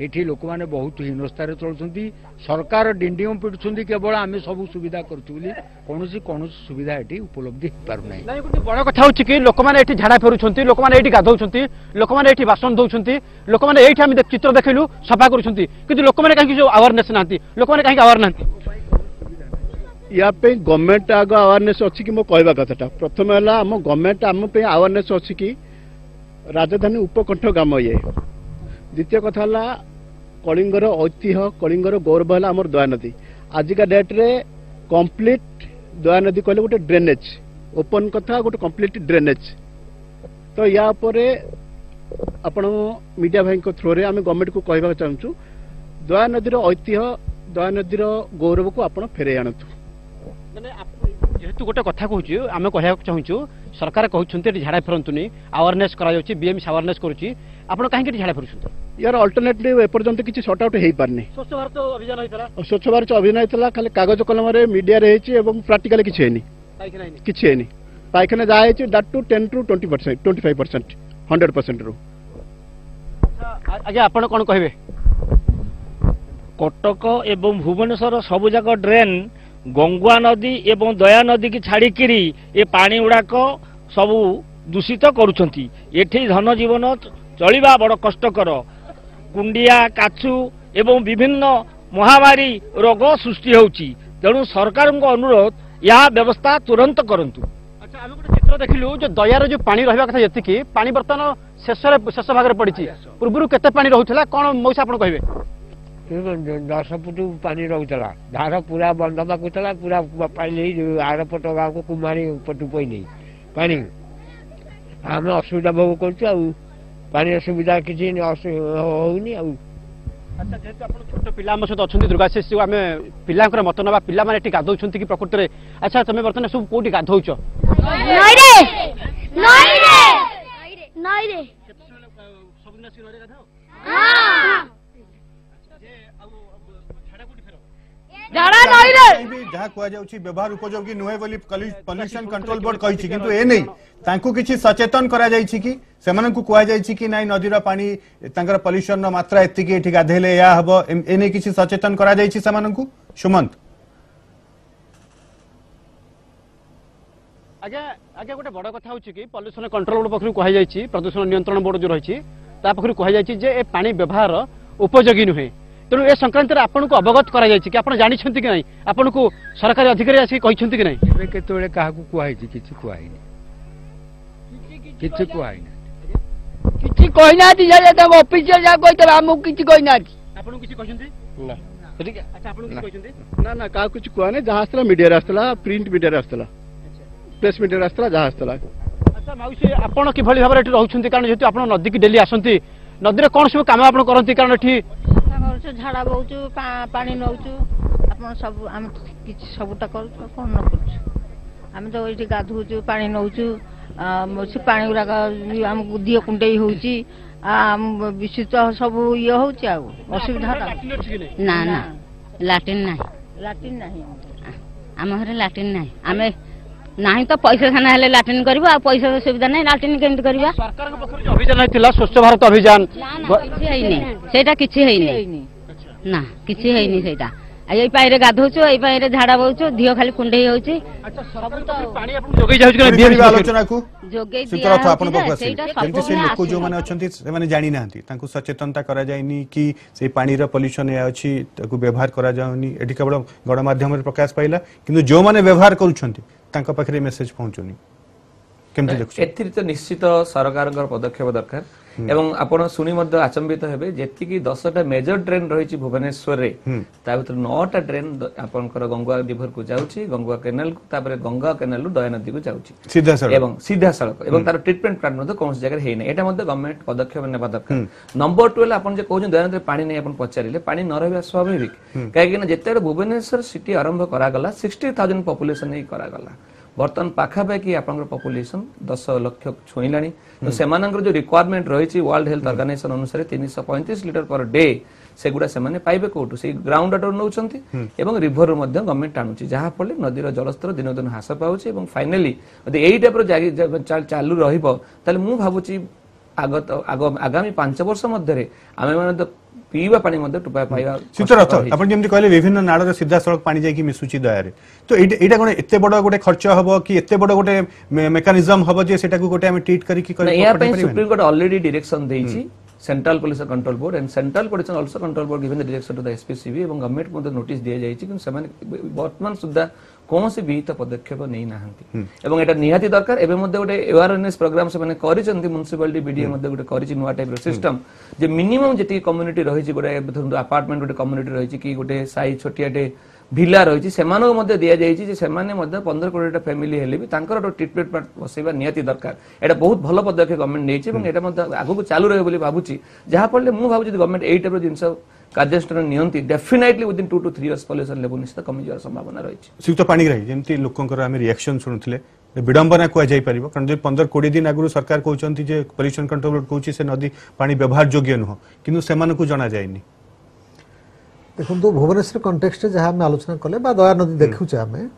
एठी लोक माने बहुत हिनस्तार चलुछंती सरकार डिंडियम पिटुछंती केवल आमे सब सुविधा करछु बोली कोनोसी कोनोसी सुविधा एठी उपलब्धि हो पारु नै नै गुटी बड़ कथा होछि कि लोक माने एठी झाडा फेरुछंती लोक माने एठी गाधौछंती लोक माने एठी बासन दौछंती लोक माने एठी हम चित्र देखिलु सफा करूछंती किंतु लोक माने काहे जो अवेयरनेस नांती लोक माने काहे अवेयर नांती या पे गवर्नमेंट आगो अवेयरनेस अछि कि मो कहबा कथाटा प्रथम हला हम गवर्नमेंट हम पे अवेयरनेस अछि कि राजधानी उपकंठ गाम ये द्वितीय कथा हला कलिंगर ऐतिह्य कलिंगर गौरव हला आम दयानदी आजिका डेट्रे कम्प्लीट दयानदी कहले गोटे ड्रेनेज ओपन कथा गोटे कम्प्लीट ड्रेनेज तो या पर आपण मीडिया भाई थ्रो रे आम गवर्नमेंट को कहबा चाहूँ दयानदीर ऐतिह्य दयानदीर गौरव को आप फेरे आणतु जेहेतु गोटे कथा कहूँ आम कह चाहूँ सरकार कहते झाड़ा फेरतुनि अवेयरनेस बीएमसी अवेयरनेस करें झाड़ा फेर यार अल्टरनेटिव एपर्यंत किसी सर्ट आउट हो पारनी स्वच्छ भारत अभियान होता स्वच्छ भारत अभियान होता खाली कागज कलम मीडिया प्राक्टिकाली किसी किसी पायखाना जहाँ that two ten to twenty percent twenty five percent hundred percent रू आज्ञा आप कहे कटक एवं भुवनेश्वर सबुजाक ड्रेन गंगुआ नदी एवं दया नदी की छाड़िकी ये पानी गुड़ाक सब दूषित करुछंती एठी धन जीवन चलिबा बड़ कष्टकर कुंडिया काचू एवं विभिन्न महामारी रोग सृष्टि होउची तेणु सरकार को अनुरोध या व्यवस्था तुरंत करंतु। अच्छा आम गोटे चित्र देखिलु जो दयार जो पानी रहिबा कथा जतिकी पानी बर्तन शेष शेष भाग पड़ी पूर्व केते पानी रहुथला कोन मौसा आपण कहबे दस फुट पानी रोला धार पूरा बंद पकड़ा पूरा पानी आर पट गाँव को कुमारी पटु पी पानी आम असुविधा भोग कर असुविधा किसी होनी अच्छा जेहेतु आप छोट पिला सहित अच्छा दुर्गाशीष जी आम पिला मत ना पिला मैंने गाधो कि प्रकृति में अच्छा तुम बर्तमान सब कौटी गाधो व्यवहार उपयोगी नुहे बोली पॉल्यूशन कंट्रोल बोर्ड कही किंतु ए नहीं तांकु किछि सचेतन करा जाय छि कि सेमाननकु कुआ जाय छि कि नाही नदीरा पानी तांकर पॉल्यूशन रो मात्रा एति कि एठी गाधेले या हबो ए नहीं किछि सचेतन करा जाय छि सेमाननकु सुमंत आगे आगे गोटे बड़ कथा होछि कि पॉल्यूशन कंट्रोल बोर्ड पखरु कही जाय छि प्रदूषण नियंत्रण बोर्ड जो रही छि ता पखरु कही जाय छि जे ए पानी व्यवहार उपयोगी नुहे तेणु ए संक्रांत आपन को अवगत करा जाय छि कि आपन जानि छथि कि नाही आपन को सरकारी अधिकारी आसी कहि छथि कि नाही एबे केतोले काहा को कुआइ छि किछि कुआइ नै किछि कुआइ नै किछि कहि नाथि जे त ऑफिसर जा कोइ त हमहु किछि कहि नाथि आपन किछि कहि छथि ना ठीक है अच्छा आपन किछि कहि छथि ना ना काहा किछि कुआ नै जहां आस्तला मीडिया आस्तला प्रिंट मीडिया आस्तला प्रेस मीडिया आस्तला जहां आस्तला अच्छा माउसी आपन कि भली भाबरे एठी रहउ छथि कारण जेतु आपन नदी की डेली आसंती नदी रे कोन सब काम आपन करंती कारण एठी झाड़ा बोचु पानी नौचु सब आम सबूटा करें तो ये गाधोचु पानी नौचु से पानी गुड़ाक आमको दिह कुंडे होशुद्ध सब ये होसुविधा ना ना लाट्रीन ना लाट्रीन ना आम घर लाट्रीन ना आम नहीं तो पैसा खाना हेले लाट्रीन कर पैसा सुविधा ना लाट्रीन केमती करबा सरकार पखर जो अभियान आइथिला स्वच्छ भारत अभियान किछि हैनी सेटा किछि हैनी ना किछि हैनी सेटा ए पाइरे गाधोचो ए पाइरे झाड़ा बोचो दियो खाली कुंडे होउची अच्छा सब तो पानी आपन जोगै जाउ कि बीएमसी आलोचना को जोगै दिया सेटा आपन को आसी केमती से लोक जो माने अछंती से माने जानि नांती तांको सचेतनता करा जायनी कि से पानी रा पोल्यूशन या अछि ताको व्यवहार करा जाउनी एठी केवल गण माध्यम रे प्रकाश पाइला किंतु जो माने व्यवहार करूछंती तांका पखरे मेसेज पहुचोनी केमती देखछ एथि तो निश्चित सरकारक पदक्षेप दरकार एवं आपण सुनी मध्य आचंबित हेबे जेति कि दस टा मेजर ड्रेन रहिछि भुवनेश्वर रे ता भीतर नौ टा ड्रेन आपनकर गंगा रिवर को जाउछि गंगा केनाल को तापर गंगा केनाल रो दया नदी को जाउछि सीधा सड़क एवं सीधा सड़क एवं तार ट्रीटमेंट प्लांट मधे कोनस जगह हे नै एटा मधे गवर्नमेंट पदक्षेप नेबा दरकार नंबर बारह आपण जे कहउ दया नदी रे पानी नै आपण पचारिले पानी न रहबा स्वाभाविक काहे कि न जेते भुवनेश्वर सिटी आरंभ करा गला साठ हज़ार पॉपुलेशन नै करा गला बर्तन पाखापाखि आपंकर पॉपुलेशन दस लाख छुईलानी तो सेमानंकर जो रिक्वायरमेंट रही वर्ल्ड हेल्थ ऑर्गेनाइजेशन अनुसार तीन सौ पैंतीस लिटर पर डे से गुड़ा सेमाने पाइबे कोटू से ग्राउंड वाटर नौचंती एवं रिवर मध्य गवर्नमेंट आनुची जहाँ फल नदी जलस्तर दिन दिन ह्रास पाँच फाइनाली यदि यही टाइप चालू रही भावुची आगत आग आगामी पांच वर्ष मध्य आम मैंने पीवा पानी मध्य टोपा पाइबा सुतरथ आपण जेमति कहले विभिन्न नाडर सीधा सड़क पानी जाई कि मिसुची दयारे तो एटा एटा कोन एते बडो गोटे खर्च हबो कि एते बडो गोटे मेकानिजम हबो जे सेटा को गोटे हम ट्रीट करी कि करै या पे सुप्रीम कोर्ट ऑलरेडी डायरेक्शन देइछि central pollution control board and central pollution also control board given the direction to the SPCB एवं गवर्नमेंट को नोटिस दिया जाइछि कि समान वर्तमान सुद्धा कौन से विहित पदक्षेप नहीं नाहंती एवं एटा निहाती दरकार एबे मध्ये गोटे अवेयरनेस प्रोग्राम से माने करिसंती म्युनिसिपालिटी बीडीए मध्ये गोटे करिसि नुवा टाइप रो सिस्टम जे मिनिमम जेती कम्युनिटी रही छि गोटे अपार्टमेंट गोटे कम्युनिटी रही छि कि गोटे साई छोटियाटे भिला रही छि सेमानो मध्ये दिया जाई छि जे सेमाने मध्ये पंद्रह कोटीटा फैमिली हेले भी तांकर तो ट्रीटमेंट पार्ट बसेबा निहाती दरकार एटा बहुत भलो पदक्षेप गवर्नमेंट नै छि एवं एटा मध्ये आगु को चालू रहबो बोली बाबू छि जहा पडले मु बाबू जे गवर्नमेंट एई टाइप रो जिंसो कार्यानुष्ठान नियंती definitely within two two three years pollution level निश्चित कमी जवार संभावना रही शुद्ध पानी रही जेमती लोकंकर आमे रिएक्शन सुनुथिले विडंबना कुआ जाई परिबो कारण जे पंद्रह बीस दिन आगु सरकार कहउचंती जे पोल्यूशन कंट्रोल बोर्ड कहउची से नदी पानी व्यवहार योग्य न हो किंतु सेमान को जाना जायनी देखन तो भुवनेश्वर कॉन्टेक्स्ट जहा हम आलोचना करले बा दया नदी देखु छ हमें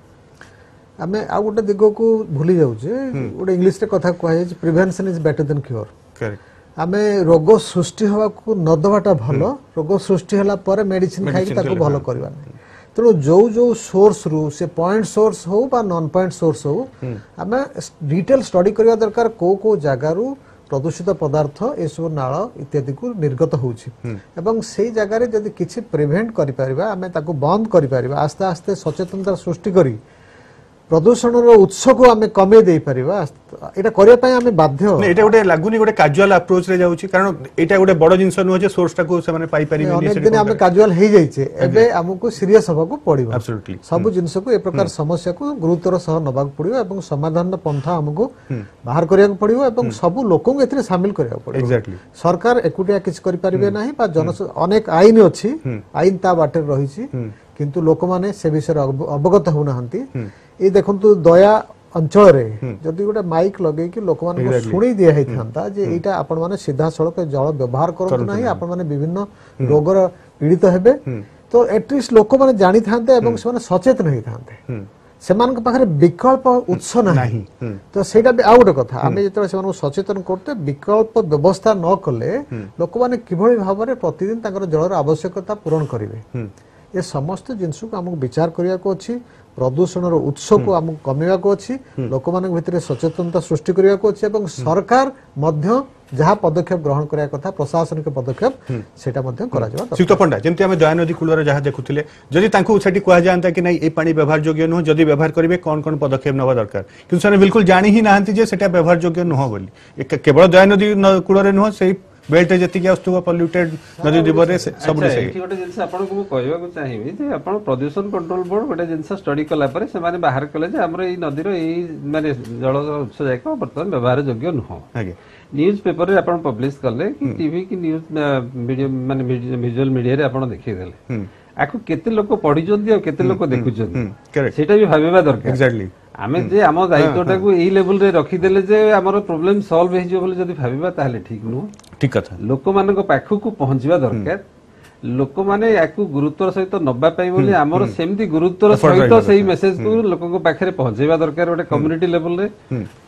हमें आ गोटे दिगो को भूली जाउ जे गोटे इंग्लिश रे कथा कहै जे prevention is better than cure correct आमे रोग सृष्टि हवा को नदवाटा भल रोग सृष्टि हला पर मेडिसिन खाई ताको भल करबा तेणु जो जो सोर्स रु से पॉइंट सोर्स हो बा नॉन पॉइंट सोर्स हो आमे डिटेल स्टडी करबा दरकार को को जागा रु प्रदूषित पदार्थ ए सब नाळ इत्यादि को निर्गत होउछि एवं से जागा रे जदी किछि प्रिवेंट करि परिबा आमे ताको बंद करि परिबा आस्ते आस्ते सचेतनता सृष्टि करी प्रदूषण रो उत्स को आमे कमे दे परिबा एटा करिया पय आमे बाध्य नै एटा गोटे लागुनी गोटे कैजुअल अप्रोच रे जाउची कारण एटा गोटे बड जिंस न हो जे सोर्स टा को से माने पाई पारिबे नै दिन आमे कैजुअल हे जाइछे एबे हमको सीरियस होबा को पड़िबा एब्सोल्युटली सब जिंस को ए प्रकार समस्या को गुरुतर सह नबा को पड़िबा एवं समाधान पंथा हमको बाहर करिया को पड़िबा एवं सब लोकन एथरे शामिल करिया को पड़िबा एग्जैक्टली सरकार एकुटिया किछ करि पारिबे नै बा जन अनेक आइन अछि आइन ता बाटे रहिछि किंतु लोक माने से विषय अवगत होना हंती ए देखन तो दया अंचल रे जदी गोटे माइक लगे कि लोक मान को सुणी दिया हे थांता जे एटा आपण माने सीधा सड़क जल व्यवहार करत नाही आपण माने विभिन्न रोग पीड़ित हेबे तो एटलीस्ट लोक माने जानि थांते एवं से माने सचेत नहि थांते से मान के पाखरे विकल्प उत्स नाही तो सेटा भी आउट कथा आमे जेते से मान सचेतन करते विकल्प व्यवस्था न कले लोक माने किभली भाव रे प्रतिदिन ताकर जलर आवश्यकता पूर्ण करिवे ये समस्त जिनसु को हमको विचार करिया को अछि प्रदूषण रो उत्स को हमको कमेवा को अछि लोक मानक भितरे सचेतनता सृष्टि करिया को अछि एवं सरकार मध्य जहा पदक्षेप ग्रहण करिया कथा प्रशासन के पदक्षेप सेटा मध्य करा जावा सुक्त पंडा जेंति हम दया नदी कुलर जहा देखुथिले जदि तांको उछाटी कोहा जानता कि नै ए पानी व्यवहार योग्य न हो जदि व्यवहार करिवे कोन कोन पदक्षेप नबा दरकार किंतु सने बिल्कुल जानि ही नाहंती जे सेटा व्यवहार योग्य न हो बोली केवल दया नदी कुलर न हो सेही बेल्ट जति के वस्तु पोल्यूटेड नदी दिबरे सबडे से गोटे जिंस आपण को कहबा को चाहिबे जे आपण प्रदूषण कंट्रोल बोर्ड गोटे जिंस स्टडी कला पर से माने बाहर कले जे हमर ई नदी रो ई माने जल उत्स जायक बर्तन व्यवहार योग्य न हो आगे न्यूज़ पेपर रे आपण पब्लिश करले कि टीवी की न्यूज़ वीडियो माने विजुअल मीडिया रे आपण देखि देले आको केते लोक पढि जोंदी आ केते लोक देखु जोंदी सेटा भी भाबेबा दरकार एक्जेक्टली आमे जे हम दायित्वटा को ई लेवल रे रखि देले जे हमर प्रॉब्लम सॉल्व हे जे बोले जदी भाबेबा ताले ठीक नु ठीक कथा लोक मानन को पाखु को पहुंचबा दरकार लोक माने याकु गुरुत्व सहित नब्बा पाई बोली हमर सेमती गुरुत्व सहित सही मेसेज को लोक को पाखरे पहुंचबा दरकार ओटे कम्युनिटी लेवल रे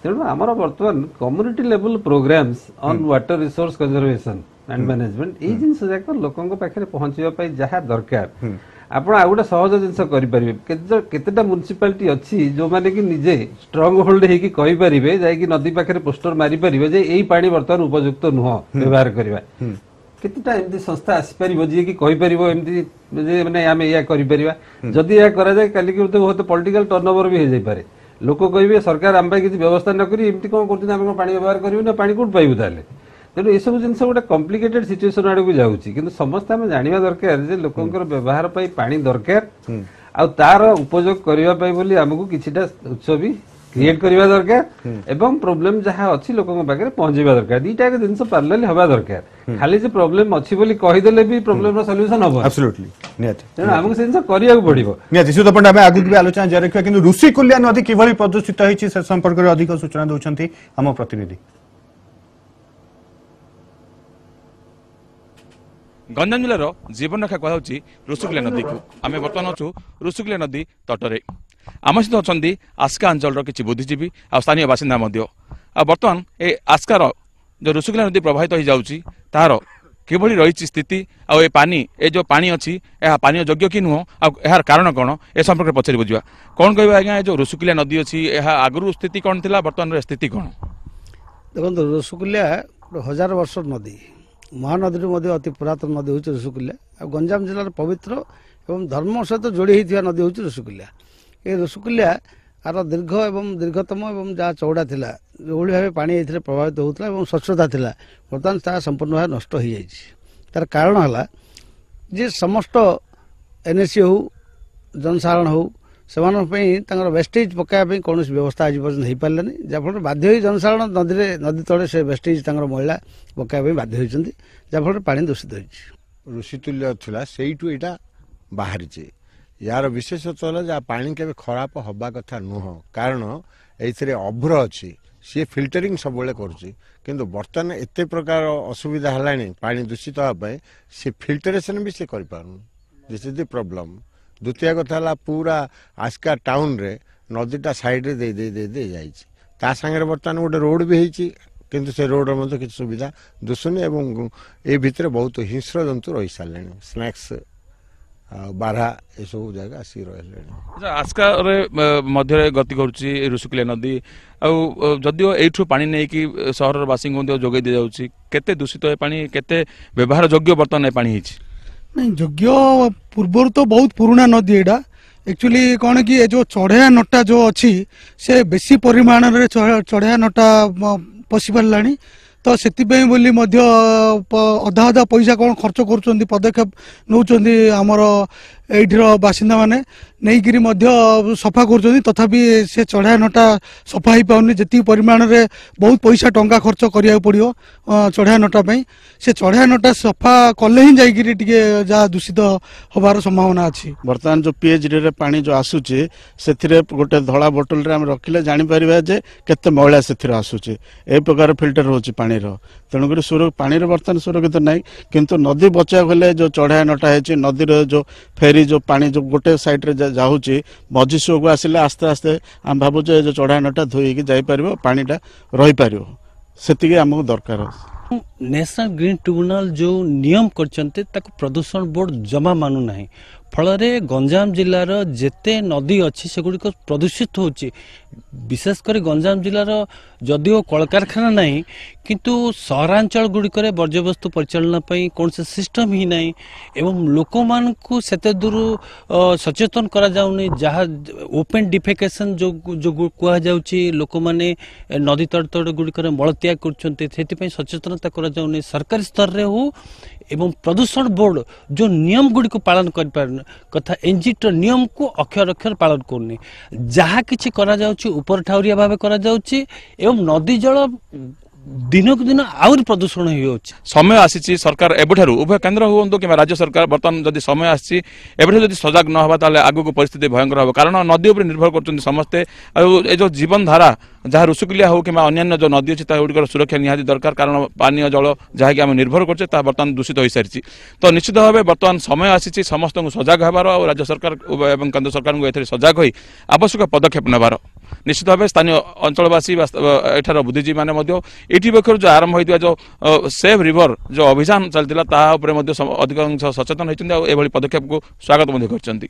तेनु हमर वर्तमान community level programmes on water resource conservation and management ई जिंस जाक लोक को पाखरे पहुंचबा पाई जहा दरकार आपण आ गोटे सहज जिंस करि परिबे केतेटा म्युनिसिपालिटी अछि जो माने कि निजे स्ट्रांग होल्ड हे कि कहि परिबे जाय कि नदी पाखरे पोस्टर मारि परिबे जे एई पानी वर्तमान उपयुक्त न हो व्यवहार करिवा केतेटा एमदी संस्था आसी परिबो जे कि कहि परिबो एमदी जे माने आमे या करि परिबा जदी या करा जाय काली कि बहुत पॉलिटिकल टर्नओवर भी हे जाय पारे लोक कहिबे सरकार हम पाई किछि व्यवस्था न करी एमती कोन करथिन हम पानी व्यवहार करिबो ना पानी कोठ पाइबो ताले तेणु ये सब जिनस गोटे कम्प्लिकेटेड सिचुएसन आड़ को जाऊँगी कि समस्त आम जाना दरकार जे लोक व्यवहार पानी दरकार आ तार उपयोग करने बोली आमको किछिटा उत्स भी क्रिएट करवा दरकार एवं प्रोब्लेम जहाँ अच्छी लोक पहुंचवा दरकार दुईटा जिनस पार्लली हवा दरकार खाली जो प्रोब्लेम अच्छी बोली कहीदेले भी प्रोब्लेम सल्यूशन हम एब्सोल्युटली तेणु आमको से जिनस करिया पड़ो निहाती सुधा पंडा आम आगे आलोचना जारी रखा कि ऋषिकुल्या नदी किभली प्रदूषित होती से संपर्क में अधिक सूचना दौरान आम प्रतिनिधि गंजाम जिलार जीवन रेखा कहूँ ऋषिकुल्या नदी को आम बर्तमान अच्छू ऋषिकुल्या नदी तटरे आम सहित अच्छी आस्का अंचल किसी बुद्धिजीवी आ स्थानीय बासिंदा बर्तमान ए आस्कार जो ऋषिकुला नदी प्रभावित हो जाऊँगी तार किभली रही स्थिति आ पानी ए जो पानी अच्छी पानी योग्य कि नुह आर कारण कौन ए संपर्क में पचारि बुझा कौन कह आज जो ऋषिकुला नदी अच्छी आगु स्थिति कौन थी बर्तमान स्थिति कौन देखो ऋषिकुला हजार वर्ष नदी महानदी अति पुरातन नदी हो ऋषिकुला गंजाम जिलार पवित्र एवं धर्म सहित जोड़ी होता नदी हो ऋषिकुला ये ऋषिकुला आर दीर्घ एवं दीर्घतम एवं जहाँ चौड़ा था जो भाव पानी ये प्रभावित होता है स्वच्छता था बर्तमान ता संपूर्ण भाव नष्ट हो जाए तार कारण है जे समस्त एनएससी हो जनसाधारण हो से वेस्टेज पकाइबा कौन व्यवस्था आज पर्यटन हो पारानी जहाँफल बाध्य जनसाधारण नदी में नदी तले से वेस्टेज मैला पकाइबा बाध्य होती जहाँफल पानी दूषित हो ऋषितुल्य था से यहाँ बाहरी यार विशेषतः है जहाँ पानी के खराब हवा कथा नुह कारण ये अभ्र अच्छी सी फिल्टरिंग सब किंतु बर्तमान एत प्रकार असुविधा है पानी दूषित हाँपाई सी फिल्टरेसन भी सी करूँ दिस इज द प्रॉब्लम। द्वितीय कथा है पूरा आस्का टाउन रे नदीटा सैड्रे दे दे दे दे जाए तांगे बर्तमान गोटे रोड भी होती किंतु से रोड मत कि सुविधा दूषुनी और ये भितर बहुत हिंस्र जंतु रही सारे स्नैक्स बारह ये सब जगह आसिक रही आस्का मध्य गति कर ऋषिकुला नदी आदिओ यू पा नहीं कि सहरवासी जोगे दी जाऊँगी केते दूषित है पानी केते व्यवहार योग्य बर्तमान पानी नहीं योग्य पूर्वर तो बहुत पुराना नदी एटा एक्चुअली कौन कि ये जो चढ़या नटा जो अच्छी से बेसी परिमाण रे चढ़या नटा पशि पारानी तो से बोली अधा अधा पैसा कौन खर्च कर पदक्षेप नौ आमर यठर बासिंदा मैंने नहींक्री सफा कर तथा से चढ़ा नटा सफा हो पानी जी परिमाण रे बहुत पैसा टंका खर्च करा पड़ो चढ़ा नटापी से चढ़ा नटा सफा कले ही जा दूषित हबार संभावना अच्छी बर्तमान जो पीएच डी पा जो आसूचे से गोटे धड़ा बोटल आम रखिले जापर जे के मैला से आसूचे ए प्रकार फिल्टर हो तेणुक पानी बर्तमान सुरक्षित ना किंतु नदी बचाव हेल्ले जो चढ़ा नटा है नदी जो फेरी जो पानी जो गोटे सैड्रे जाऊँगी मझी सुअ को आसिले आस्ते आस्ते आम भावुचे जो चढ़ा नटा धोईक जापर पाटा रहीपर से आमको दरकार नेशनल ग्रीन ट्रिब्यूनल जो नियम कर प्रदूषण बोर्ड जमा मानुना फल गंजाम जिलार जेते नदी अच्छी सेगुड़िक प्रदूषित होची विशेषकर गंजाम जिलार जदिओ कलकारखाना नहीं किंतु सहरांचल गुड़िक वर्ज्यवस्तु परिचालन कौन से सिस्टम ही ना एवं लोक मानू से दूर सचेतन करा जाउनी जहाँ ओपन डिफेकेशन जो जो कह जाउची लोक माने नदी तट तट गुड़िक मलत्याग कर सचेतनता करा जाउनी सरकारी स्तर में हो एवं प्रदूषण बोर्ड जो नियम गुड़ी को पालन कर कथा एनजीओ नियम को अक्षर अक्षर पालन करनी जहाँ किसी ऊपर ठाउरिया भाव करा एवं नदी जल दिन दिन आउर प्रदूषण हो समय आसी सरकार एवं उभय केन्द्र हूँ कि राज्य सरकार बर्तमान जब समय आसी सजग न होगा ताले आगु को परिस्थिति भयंकर हम कारण नदी उपर निर्भर करते समस्ते जो जीवन धारा जहाँ ऋषिकुला हो कि अन्य जो नदी अच्छी गुड़िक सुरक्षा निहाती दरकार कारण पानी जल जहाँकि आम निर्भर करते बर्तमान दूषित हो सारी तो निश्चित भाव बर्तमान समय आसी समस्त सजग होबार और राज्य सरकार एवं केन्द्र सरकार को एथि सजग हो आवश्यक पदक्षेप नेबार निश्चित भाव स्थानीय अंचलवासी एठार बुद्धिजीवी मैंने ये पक्षर जो आरंभ होता जो सेफ रिवर जो अभियान चलता तापर अधिकांश सचेतन होती और यह पदक्षेप को स्वागत कर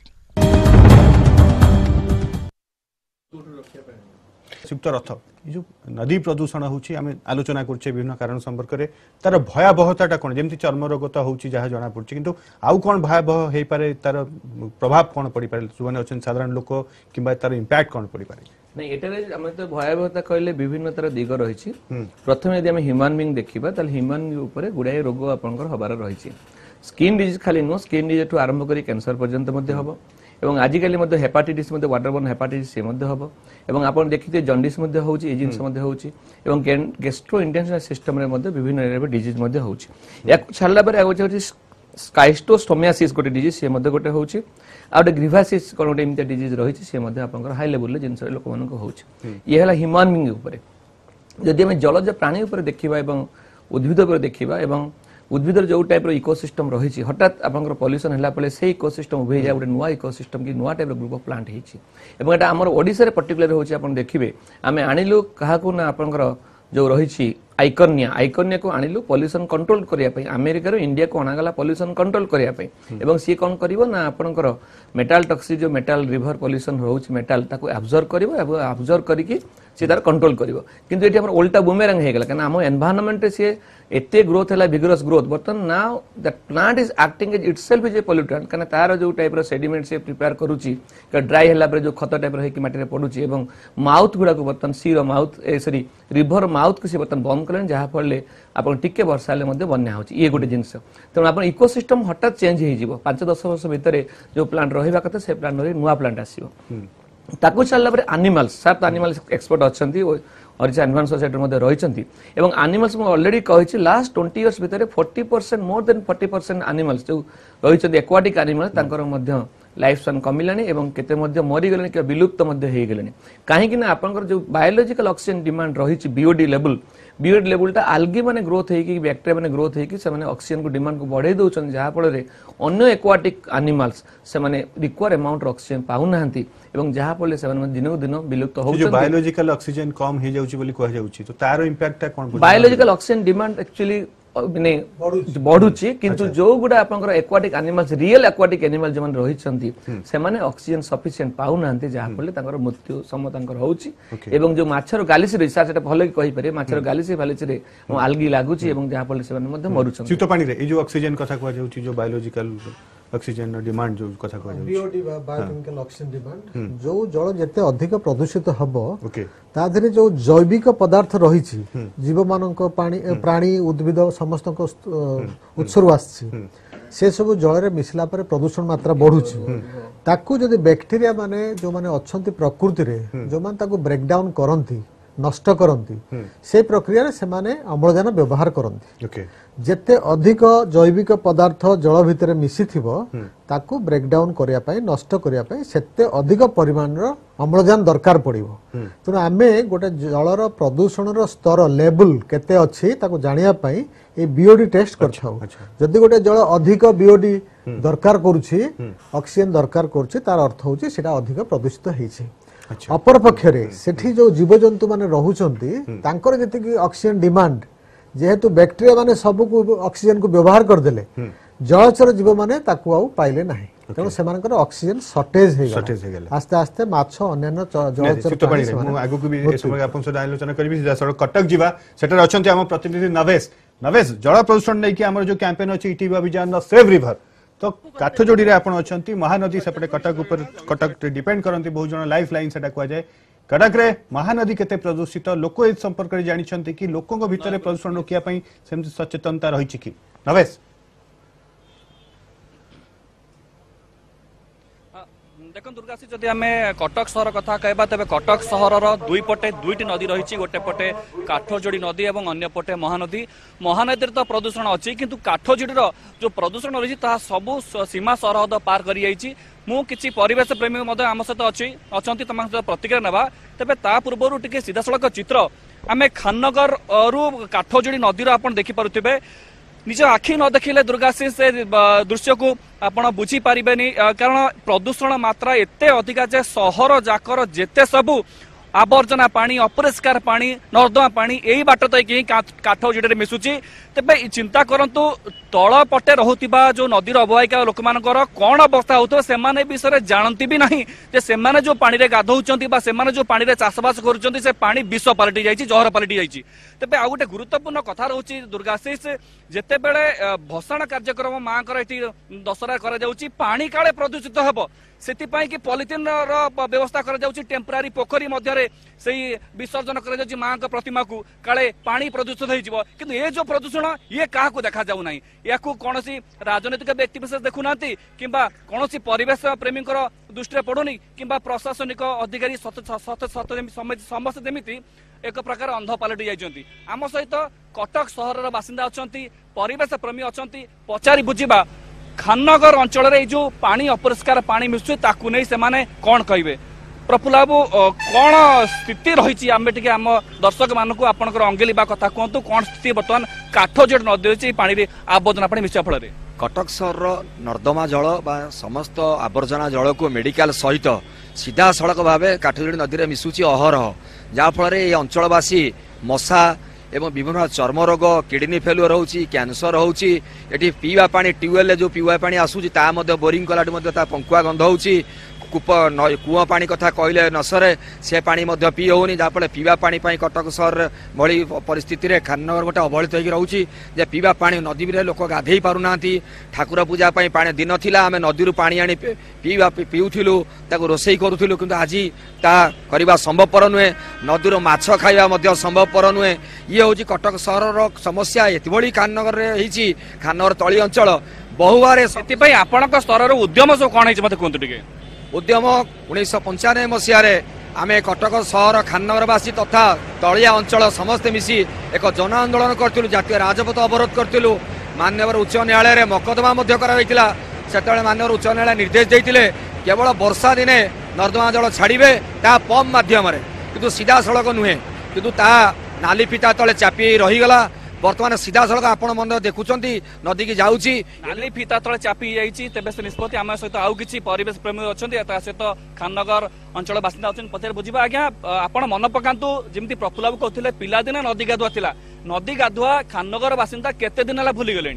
क्षिप्त रथ जो नदी प्रदूषण होची आमे आलोचना करछे विभिन्न कारण संपर्क रे तार भयावहता कौन जमी चर्म रोगता होची जहाँ जना पड़े किंतु आउ कौन भयावह हो पारे तार प्रभाव कौन पड़ी पारे सुबह अच्छे साधारण लोक किंबा तार इंपैक्ट कौन पड़ी पारे नहीं एटारे आमे तो भयावहता कहले विभिन्न तार दिग रही प्रथम यदि आमे ह्यूमन बीइंग देखिबा ताल ह्यूमन ऊपर गुडाए रोग आपनकर हबार रही स्किन डिजीज खाली नो स्किन डिजीज ठू आरंभ करी कैंसर पर्यंत मध्य हबो एवं आजिकाली हेपाटाइटिस वाटरबोर्न हेपाटाइटिस से हम और आप देखिए जंडिस हो जिनस गैस्ट्रो इंटेस्टाइनल सिस्टम विभिन्न एरिया डिजीज या छाड़ा पर आज हूँ स्काइस्टोस्टोमियासिस गोटे डिजीज सी गोटे हूँ आ गए ग्रीवासीस कौन गोटे एमती डिजीज रही है हाई लेवल जिन लोक मानक ये है ह्यूमन बीइंग जदि आम जलज प्राणी देखा और उद्भिद देखा और उद्भिद जो टाइप इकोसिस्टम रही हठात आपंकर पॉल्यूशन है से इकोसिस्टम उभे जाए गोटे नुआ इकोसिस्टम कि नुआ टाइप ग्रुप ऑफ प्लांट होती आमर ओडिशा पर्टिकुलर होगी आप देखिए आम आणिलु क्या जो रही आइकर्निया आइकर्निया को आणिलु पॉल्यूशन कंट्रोल करिया पई अमेरिका रो इंडिया को अनागला पॉल्यूशन कंट्रोल करिया पई एवं सी कोन करिवो ना आपनकर मेटल टॉक्सिक जो मेटल रिवर पॉल्यूशन होउछ मेटल ताको एब्जॉर्ब करिवो एवं एब्जॉर्ब करिकि से तार कंट्रोल करिवो किंतु एटी हमर उल्टा बुमेरंग हे गेला कना हम एनवायरनमेंट से एते ग्रोथ हैला विगरस ग्रोथ बर्तन now that plant is acting as itself is a pollutant कना तार जो टाइप रो सेडिमेंट से प्रिपेयर करूची का ड्राई हैला पर जो खत टाइप रो हे कि माटी रे पडुची एवं माउथ गुडा को बर्तन सी रो mouth uh sorry river mouth के से बर्तन बंद करन जहा फले आपन टिके वर्षा हेले मध्ये बन्या होची ये गोटे जिंस त आपन इकोसिस्टम हटात चेंज हे जीवो पाँच दस वर्ष भीतर जो प्लांट रहबा कथा से प्लांट रे नुवा प्लांट आसीबो ताको चलला पर एनिमल्स सात एनिमल्स एक्सपर्ट अछंती और जे एडवांस सोसाइटी मध्ये रहिचंती एवं एनिमल्स म ऑलरेडी कहिछि लास्ट बीस इयर्स भीतर चालीस परसेंट मोर देन चालीस परसेंट एनिमल्स जो रहिचंती एक्वाटिक एनिमल्स तांकर मध्ये लाइफ स्पैन कमिलानी एवं केते मध्ये मरि गेलनी के विलुप्त मध्ये हे गेलनी काहे कि ना आपनकर जो बायोलॉजिकल ऑक्सीजन डिमांड रहिछि बीओडी लेवल बीओडी लेवलटा आल्गी माने ग्रोथ हे कि बैक्टीरिया माने ग्रोथ हे कि से माने ऑक्सीजन को डिमांड को बढाई दोचन जहा पळ रे अन्य एक्वाटिक एनिमल्स से माने रिक्वायर अमाउंट ऑक्सीजन पाउ नाहंती एवं जहा पळे से माने दिनो दिनो विलुप्त होउछ जो बायोलॉजिकल ऑक्सीजन कम हे जाउछि बोली कह जाउछि तो तारो इंपैक्ट कोन बायोलॉजिकल ऑक्सीजन डिमांड एक्चुअली ने बढ़ुची किंतु जो गुडा आपनकर aquatic animals real aquatic animal जे मन रहि छंती से माने ऑक्सीजन सफिशिएंट पाउ नांते जहा पले तांकर मृत्यु समतांकर होउची एवं जो माछर गालिस रिसर्च एटा भले कहि पारे माछर गालिस फालिस रे आल्गी लागुची एवं जहा पले से माने मध्ये मरुछन शीत पानी रे ए जो ऑक्सीजन कथा कह जाउची जो बायोलॉजिकल ऑक्सीजन डिमांड जो कथा कह जाउची बीओडी बायोकेमिकल ऑक्सीजन डिमांड जो जल जते अधिक प्रदूषित हबो ताधरे जो जैविक पदार्थ रही जीव मानक प्राणी उद्भिद समस्त उत्सर आसी से सब जल मिसला पर प्रदूषण मात्रा बढ़ुची ताकू जदि बैक्टीरिया माने जो माने अच्छंती प्रकृति रे जो माने ताकू ब्रेकडाउन करंती नष्ट करंती से प्रक्रिया रे से माने अम्लजान व्यवहार करंती जेते अधिक जैविक पदार्थ जल भितर मिसी थिबो ताकू ब्रेकडाउन करिया पय नष्ट करिया पय सेते अधिक परिमाण रो अम्लजान दरकार पड़िबो त आमे गोटे जल रो प्रदूषण रो स्तर लेवल केते अछि ताकू जानिया पय ए बीओडी टेस्ट करछौ जदि गोटे जल अधिक बीओडी दरकार करूछि ऑक्सीजन दरकार करूछि तार अर्थ होछि सेटा अधिक प्रदूषित हेछि अपर पक्षरे सेठी जो जीवजंतु माने रहुचंती तांकर जेति ऑक्सीजन डिमांड जेहेतु बैक्टीरिया माने सब को ऑक्सीजन को व्यवहार कर देले जलचर जीव माने ताकु आउ पाइले नाही तेणु से मानकर ऑक्सीजन शॉर्टेज हे शॉर्टेज हे गेले आस्ते आस्ते माछ अन्यन जलचर पानी मु आगु को भी ए समय आपन से आलोचना करबी सीधा सर कटक जीवा सेटर अछंती हम प्रतिनिधि नवेश नवेश जल प्रदूषण नै कि हमर जो कैंपेन अछि इटीबा अभियान सेव रिवर तो काठजोड़ी रे आपण अछंती महानदी सेपटे कटक ऊपर कटक डिपेंड करंती बहुत जन लाइफ लाइन सेटा को जाय कटक रे महानदी केते प्रदूषित लोक ए संपर्क रे जानि छंती कि लोकन को भितरे प्रदूषण रोकिया पई सेमि सचेतनता रहि छि कि नवेश देखो दुर्गासी जदि आम कटक सहर कथा कहबा तबे कटक सहरर दुई पटे दुईटी नदी रही गोटे पटे काठजोड़ी नदी और अन्य पटे महानदी महानदी तो प्रदूषण अच्छी किंतु काठजोड़ी जो प्रदूषण रही सबू सीमा सरहद पार कर मु किछि परिवेश प्रेमी आम सहित अच्छी अच्छा तुम सहित प्रतिक्रिया ना तेज ता पूर्व टे सीधा सड़क चित्र आम खाननगर रु काठजोड़ी नदीर आप देखिपे निज आखि न देखिले दुर्गासी से दृश्य को आपड़ बुझीपारे कारण प्रदूषण मात्रा एत अधिका जे सहर जाकर जेते सबू आवर्जना पानी अपरिष्कार पानी नर्दमा पानी यही बाट तक ही काठजोड़ी मिशुची तेबे चिंता करंतु तल पटे रहुतिबा जो नदीर अववाहिका लोक मानकर कौन अवस्था होतो सेमाने विषय जानती भी नहीं जे सेमाने जो पानी रे गाधौचंती बा सेमाने जो पानी रे चासबास करूचंती से पानी विष पलटि जाईची जहर पलटि जाईची तेबे आ गोटे गुरुत्वपूर्ण कथा रहउची दुर्गाशीष जेते बेले भसाण कार्यक्रम मांकर एठी दशरा करा जाउची पानी काळे प्रदूषित हबो सेति पई कि पॉलिथिन रो व्यवस्था करा जाउची टेम्पररी पोखरी मध्ये सही विसर्जन करा जाउची मां का प्रतिमा को काळे पानी प्रदूषित होई जीवो किंतु ए जो प्रदूषण ये काहा को देखा जाउ नाही या को कौन सी राजनीतिक व्यक्ति विशेष देखु ना कि कौन सी परिवेश प्रेमी दृष्टि पड़ुनी कि प्रशासनिक अधिकारी समस्त जमी एक प्रकार अंध पलटि जाइछन्ती आम सहित कटक सहर बासिंदा अछन्ती परिवेश प्रेमी अछन्ती पचारि बुझिबा खाननगर अंचल रे जो पानी अपरिष्कार पानी मिसुची ताकू नै से माने कोन कहिबे प्रफुल्ल बाबू कौन स्थिति रही आम दर्शक मानक आपंकर अंगेलिवा कथा कहतु कौन स्थिति बर्तमान काठजोड़ी नदी रही पानी आवर्जना पानी मिसा फल कटक सहर नर्दमा जल बा समस्त आवर्जना जल को मेडिकल सहित सीधा सड़क भाव काठजोड़ी नदी में मिसुची अहरह जहाँफल ये अंचलवासी मशा एवं विभिन्न चर्म रोग किडनी फेलुअर होची कैंसर होची एठी पीवा पानी ट्यूबवेल जो पीवा पानी आसुची ता मध्य बोरिंग कलाडु मध्य ता पंकुआ गंध होची कूप कूआ पानी कथा कहले न सरे से पानी मध्य पी होनी जाफल पीवा पानी पई कटक सहर भली परिस्थिति रे खाननगर गोटे अवहेलित होई रहूची जे पीवा पानी नदी रे लोक गाधेई पारु नांती ठाकुर पूजा पई पानी दिन थिला हमें नदी रु पानी आनी पीवा पीउथिलु ताको रोसेई करूथिलु किंतु आज ता करबा संभवपर नुहे नदी रु माछ खाइबा मध्य संभवपर नुहे ये होची कटक सहर रो समस्या एतबोली खाननगर रे हिची खाननगर तळी अंचल बहुवारे सेति पई आपनक स्तर रो उद्यम सब कोन हिच मते कोंतु टिके उद्यम उन्नीस पंचानवे मसीह आमे कटक सहर खाननगरवासी तथा तलिया अंचल समस्ते मिसी एक जन आंदोलन करथिलु जातीय राजपथ अवरोध करथिलु माननीय उच्च न्यायालय रे मकदमा मध्य करा होइतिला सेतळे माननीय उच्च न्यायालय निर्देश दैतिले केवल वर्षा दिने नर्दमा जल छाड़ीबे ता पंप माध्यम रे किंतु सीधा सड़क नुहे किंतु ता नाली फिटा तले चापी रही गला बर्तमान सीधा सड़क आपण मन देखुंट नदी की जाऊँगी नाली फिता तले चापी जाइए तेज से निष्पत्ति आम सहित आउ कि परिवेश प्रेमी अच्छा सहित खाननगर अंचल बासिंदा अच्छे पचार बुझा आज्ञा आप मन पकातु जमी प्रफुल्ल बाबू कहते हैं पिलादिने नदी गाधुआ था नदी गाधुआ खाननगर बासिंदा केते दिन है भूली गले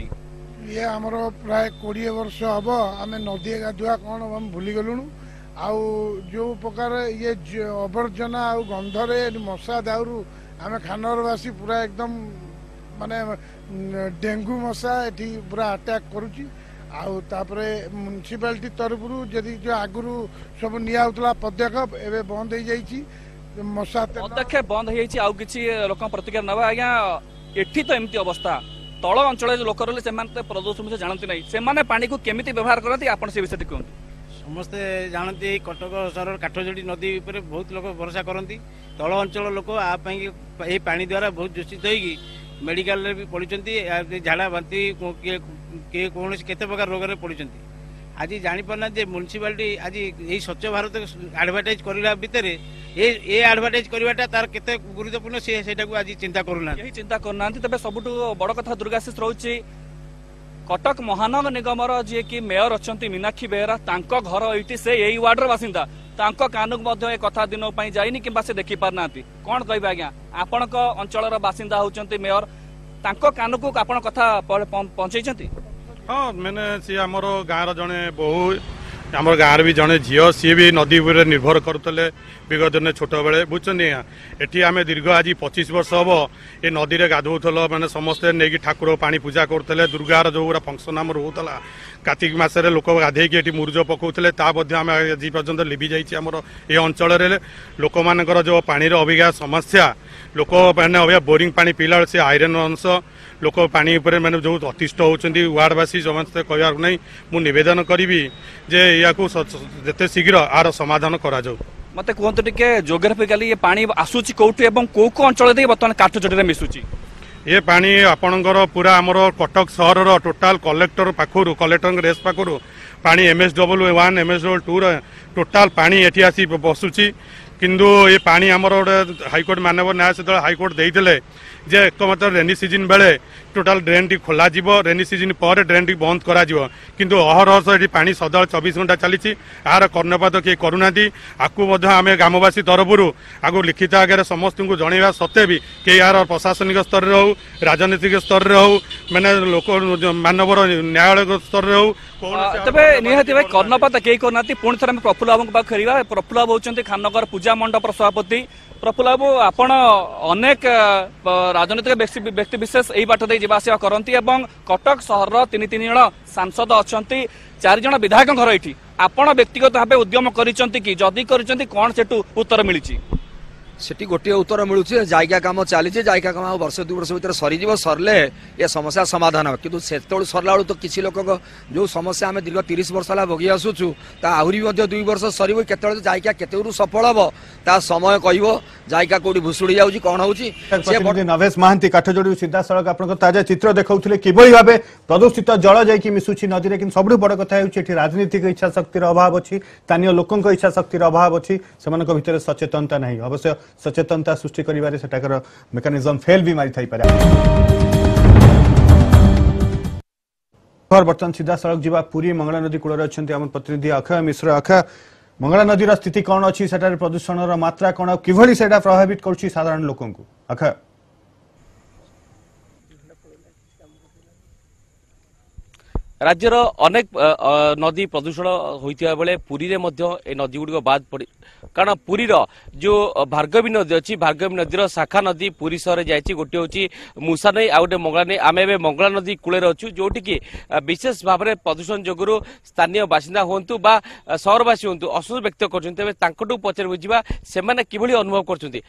ये आमर प्राय कोड़े वर्ष हम आम नदी गाधुआ कौन भूली गलुणु आउ जो प्रकार ये आवर्जना आ गंधरे मशा दारू आम खाननगरवासी पूरा एकदम माने डेंगू मशा ये पूरा अटैक करुच्ची आपरे म्यूनिशिपालिटी तरफ जदि जो आगुरी सब निला पदक्षेप एवं बंद हो जाइए मशा पदक्षेप बंद हो लोक प्रतिक्रिया ना आज्ञा एठी तो एमती अवस्था तल अंचल जो लोक रही से प्रदूषण विषय जानते ना से पानी को केमी व्यवहार करती आप विषय कहते समस्ते जानते कटक सहर काठजोड़ी नदी पर बहुत लोग भरोसा करती तल अंचल लोक ये पानी द्वारा बहुत दूषित होगी मेडिकल रे भी पड़ी झाड़ा बांति किए कौन केत प्रकार रोग पड़ी आज जापर जे म्यूनिशिपालिटी आज ये स्वच्छ भारत आडभटाइज करा भितर ये आडभटाइज करवाटा तार केते गुरुत्वपूर्ण से आज चिंता करना चिंता करना तेज सब बड़ कथा दुर्गाशीष रोचे कटक महानगर निगमर जी कि मेयर अच्छा मीनाक्षी बेहरा घर ये से यही वार्डर बासिंदा कानूक कथा दिन जाइनी कि से देखी पार ना कौन कह आज्ञा आपण अंचल बासिंदा होती मेयर कानूक आप कथा पहुंचे हाँ मैंने सी आम गाँव जड़े बहु आम गाँव भी जड़े झील सी भी नदी निर्भर करुले विगत दिन छोट बेले बुझे ये आम दीर्घ आज पचीस वर्ष हम ये नदी में गाधोल मैंने समस्ते नहीं ठाकुर पानी पूजा करुले दुर्गार जो गुरा फंक्शन आम होता कार्तिक मसरे लोक गाधे ये मुर्ज पकाते आम आज पर्यटन लिभि जामर ये अंचल लोक मानकर जो पानी अबिका समस्या लोक मैंने अबिका बोरिंग पा पीला से आयरन अंश लोक पानी मैंने जो अतिष्ट होती वार्डवासी समस्ते कहूँ ना मुवेदन करी जे या जिते शीघ्र आर समाधान करा मत कहतु टे जोग्राफिकाली ये पानी आसूस कौटू कौ कौ अंचल बर्तमान काठजोड़ी मिसुची ये पानी आपणकर पूरा आमर कटक सहर टोटाल कलेक्टर पाखर कलेक्टर रेस पाखर पानी M S W one M S W two total पानी एटी आसी बसुची किंतु ये पानी आमर गोटे हाइकोर्ट मानव न्याय जो हाइकोर्ट देते जे एकमात्र रेनी सीजन बेले टोटाल ड्रेन टी खोल रेनी सीजन पर ड्रेन टी बंद कर किंतु अहरहस ये पानी सदा चौबीस घंटा चली आर कर्णपात किए करूना आम ग्रामवासी तरफर आगे लिखित आगे समस्त को जनवा सत्वे भी कि यार प्रशासनिक स्तर में हो राजनीतिक स्तर में हो मैंने लोक मानवर न्यायालय स्तर में हो तेज निहती भाई कर्णपात कई करना पुणी थे प्रफुल्ल बाबू पाक फेरवा प्रफुल्ल बाबू होती खाननगर पूजा मंडपर सभापति प्रफुल्ल बाबू आपण अनेक राजनीतिक व्यक्ति विशेष यही बाट दे जावास करती कटक सहर तीन तीन जन सांसद अच्छा चार जन विधायक घर ये आपण व्यक्तिगत भाव उद्यम करदी कौन सेठू उत्तर मिली सेठी गोटे उत्तर मिलूँ जायका कम चली जायका कम वर्ष दु वर्ष भर सरीज सरले ये समस्या समाधान कितु से सरला तो किसी लोक जो समस्या आम दीर्घ तीस वर्ष है भोगी आसूँ ता आहरी दुई वर्ष सर केतु जायका केतु सफल हम ता समय कह जायका कौटी भुशुड़ी जाऊँगी कौन हो नवेश महांती काठजोड़ी सीधा सड़क आप ताजा चित्र देखते किभली भाव प्रदूषित जल जाकि मिसुची नदी में कि सब बड़ कथा राजनीतिक इच्छा शक्तिर अभाव अच्छी स्थानीय लोकों इच्छा शक्तिर अभाव अच्छी से सचेतनता नहीं अवश्य सचेतनता सृष्टि करिवारे सेटाकर मेकानिजम फेल भी मारी थाई बर्तमान सीधा सड़क जीवा पूरी मंगला नदी कूल प्रतिनिधि अक्षय मिश्र अक्षय मंगला नदी स्थिति कौन अच्छी प्रदूषण मात्रा कौन कि प्रभावित कर साधारण लोक अक्षय राज्यर अनेक नदी प्रदूषण होता बेले पुरी में नदीगुड़ बाद पड़ कारण पुरीर जो भार्गवी नदी अच्छी भार्गवी नदीर शाखा नदी पुरी सहर जाए गोटे हूँ मूसा नई आ गए मंगला नई आम ए मंगला नदी कूलेर अच्छू जोटि की विशेष भाव में प्रदूषण जगू स्थानीय बासिंदा हूँ बा सहरवासी हूँ असंतोष व्यक्त करें पचार बुझा से अनुभव कर